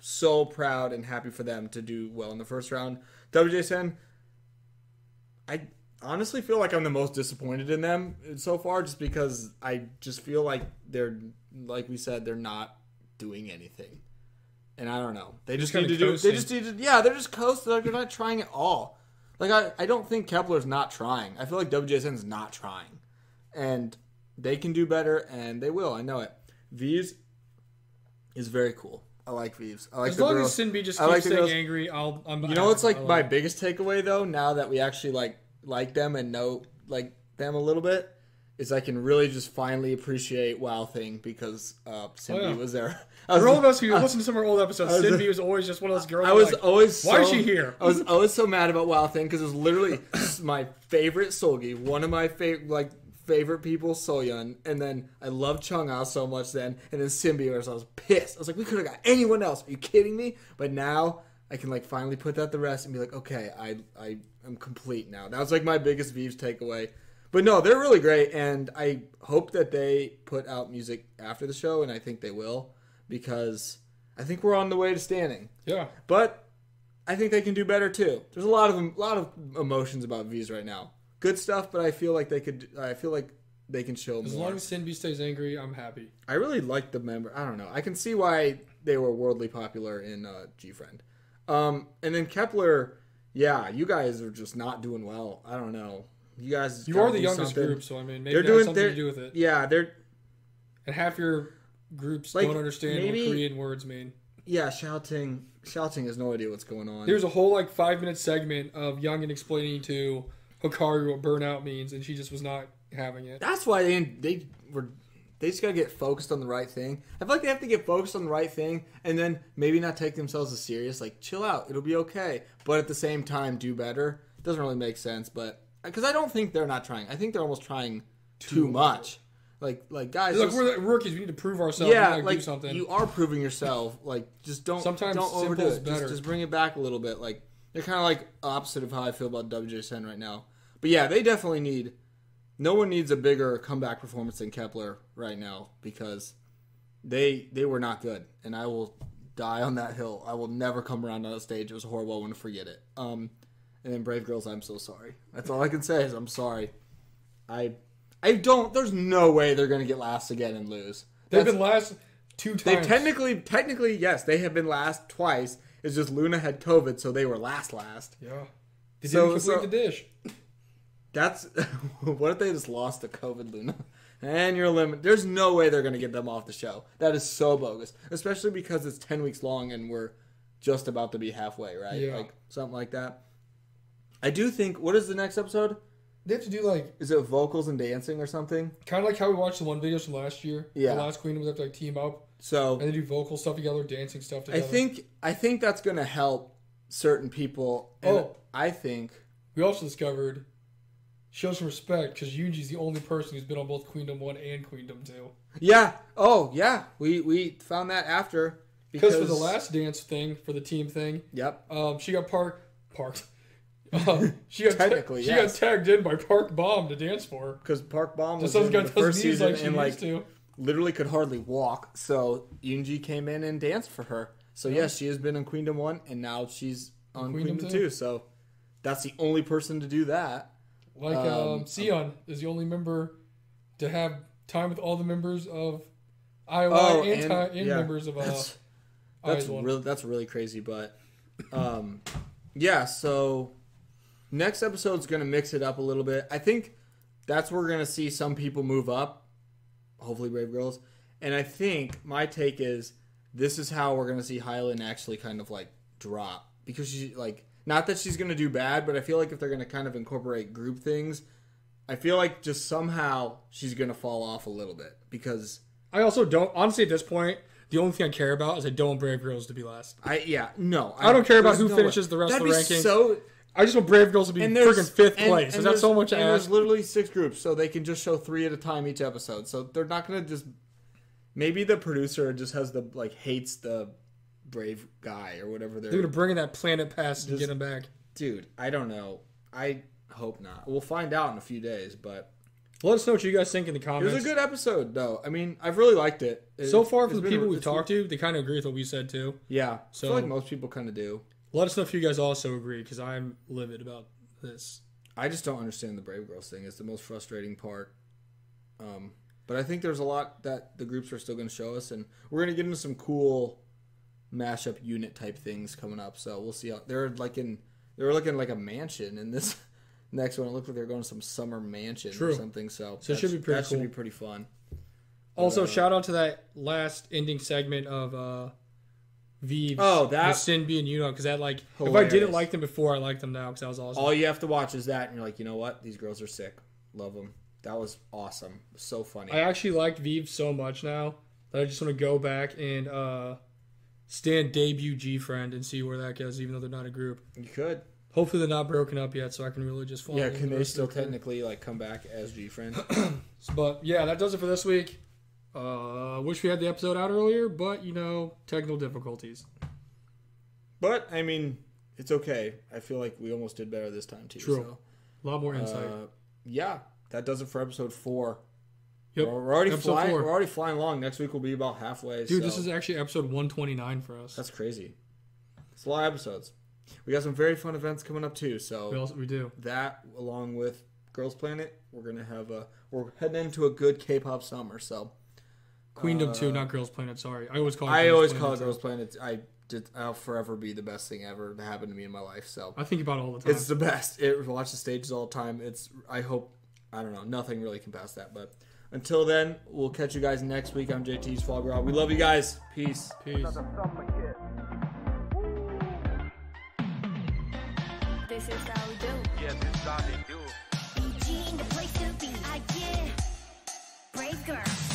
so proud and happy for them to do well in the first round. WJSN, I honestly feel like I'm the most disappointed in them so far just because I just feel like they're... Like we said, they're not doing anything, and I don't know. They just need to do. They just need to. Yeah, they're just coasting. Like, they're not trying at all. Like I don't think Kep1er's not trying. I feel like WJSN's not trying, and they can do better, and they will. I know it. Viviz is very cool. I like Viviz. I like the girls. As long as SinB just keeps staying angry, I'm. You know what's like my biggest takeaway though? Now that we actually like them and know like them a little bit. Is I can really just finally appreciate WoW thing because SinB was there. For all of us who listen to some of our old episodes, SinB was always just one of those girls. I was always why is she here? I was always so mad about WoW thing because it was literally my favorite Solgi, one of my favorite people, Soyeon, and then I loved Chungha so much then, and then SinB was. I was pissed. I was like, we could have got anyone else. Are you kidding me? But now I can like finally put that to rest and be like, okay, I am complete now. That was like my biggest Viviz takeaway. But no, they're really great, and I hope that they put out music after the show, and I think they will, because I think we're on the way to standing. Yeah. But I think they can do better too. There's a lot of emotions about Viviz right now. Good stuff, but I feel like they can show more. As long as SinB stays angry, I'm happy. I really like the member. I don't know. I can see why they were worldly popular in G-Friend. And then Kep1er, yeah, you guys are just not doing well. I don't know. You guys, you are the youngest group, so I mean, maybe that's something to do with it. Yeah, and half your groups like, don't understand what Korean words mean. Yeah, Shouting has no idea what's going on. There's a whole like 5-minute segment of Youngin explaining to Hikaru what burnout means, and she just was not having it. That's why they just gotta get focused on the right thing. I feel like they have to get focused on the right thing, and then maybe not take themselves as serious. Like, chill out, it'll be okay. But at the same time, do better. Doesn't really make sense, but because I don't think they're not trying. I think they're almost trying too much. Like guys, look, we're like rookies. We need to prove ourselves. Yeah, we do something. You are proving yourself. Like, just don't overdo it. Just bring it back a little bit. Like, they're kind of like opposite of how I feel about WJSN right now. But yeah, they definitely need. No one needs a bigger comeback performance than Kep1er right now, because they were not good, and I will die on that hill. I will never come around on that stage. It was horrible. I want to forget it. And then Brave Girls, I'm so sorry. That's all I can say is I'm sorry. I don't. There's no way they're gonna get last again and lose. They've been last 2 times. They technically, yes, they have been last twice. It's just LOONA had COVID, so they were last. Yeah. They didn't complete the dish. That's what if they just lost to COVID LOONA? And you're limited. There's no way they're gonna get them off the show. That is so bogus, especially because it's 10 weeks long and we're just about to be halfway, right? Yeah. Like something like that. I do think. What is the next episode? They have to do like... Is it vocals and dancing or something? Kind of like how we watched the one videos from last year. Yeah. The last Queendom was have to like team up. So... And they do vocal stuff together, dancing stuff together. I think that's going to help certain people. And I think... We also discovered... Show some respect, because Yuji's the only person who's been on both Queendom 1 and Queendom 2. Yeah. Oh, yeah. We found that after. Because for the last dance thing, for the team thing... Yep. She got parked... she got technically she got tagged in by Park Bom to dance for her, because Park Bom was in the first season like she and like to. Literally could hardly walk, so Yoonji came in and danced for her. So yes, she has been on Queendom 1 and now she's on Queendom 2. So that's the only person to do that. Like Sion is the only member to have time with all the members of IOI and members of that's really crazy, but yeah, so. Next episode's going to mix it up a little bit. I think that's where we're going to see some people move up. Hopefully Brave Girls. And I think my take is this is how we're going to see Hyolyn actually kind of like drop. Because she like, not that she's going to do bad, but I feel like if they're going to kind of incorporate group things, I feel like just somehow she's going to fall off a little bit. Because I also don't, honestly at this point, the only thing I care about is I don't want Brave Girls to be last. I don't care about who finishes the rest of the ranking. I just want Brave Girls to be freaking 5th place. Is that so much ass? There's literally 6 groups, so they can just show 3 at a time each episode. So they're not going to just... Maybe the producer just has the... Like, hates the Brave guy or whatever they're... They're going to bring in that planet past and get him back. Dude, I don't know. I hope not. We'll find out in a few days, but... Let us know what you guys think in the comments. It was a good episode, though. I mean, I've really liked it. So far, for the people we've talked to, they kind of agree with what we said, too. Yeah. So, I feel like most people kind of do. Let us know if you guys also agree, because I'm livid about this. I just don't understand the Brave Girls thing. It's the most frustrating part. But I think there's a lot that the groups are still going to show us, and we're going to get into some cool mashup unit type things coming up. So we'll see how they were looking like a mansion in this next one. It looked like they're going to some summer mansion or something. So it should be pretty cool. That should be pretty fun. Also, shout out to that last ending segment of. Viviz, SinB and Uno, because that like hilarious. If I didn't like them before, I like them now because that was awesome. All you have to watch is that, and you're like, you know what? These girls are sick. Love them. That was awesome. Was so funny. I actually liked Viviz so much now that I just want to go back and stand debut G Friend and see where that goes, even though they're not a group. You could. Hopefully they're not broken up yet, so I can really just follow. Yeah, can they still technically like come back as G Friend? But yeah, that does it for this week. I wish we had the episode out earlier, but, you know, technical difficulties. But, I mean, it's okay. I feel like we almost did better this time, too. True. So. A lot more insight. Yeah. That does it for episode 4. Yep. We're already flying along. Next week will be about halfway. Dude, this is actually episode 129 for us. That's crazy. It's a lot of episodes. We got some very fun events coming up, too. So we do. That, along with Girls Planet, we're going to have a... We're heading into a good K-pop summer, so... Queendom 2, not Girls Planet, sorry. I always call it Girls Planet. I'll forever be the best thing ever that happened to me in my life. So I think about it all the time. It's the best. I watch the stages all the time. I don't know, nothing really can pass that. But until then, we'll catch you guys next week. I'm JT's Vlog Rob. We love you guys. Peace. This is how we do. Yeah, this is how they do. BG in the place to be. I get Brave Girls.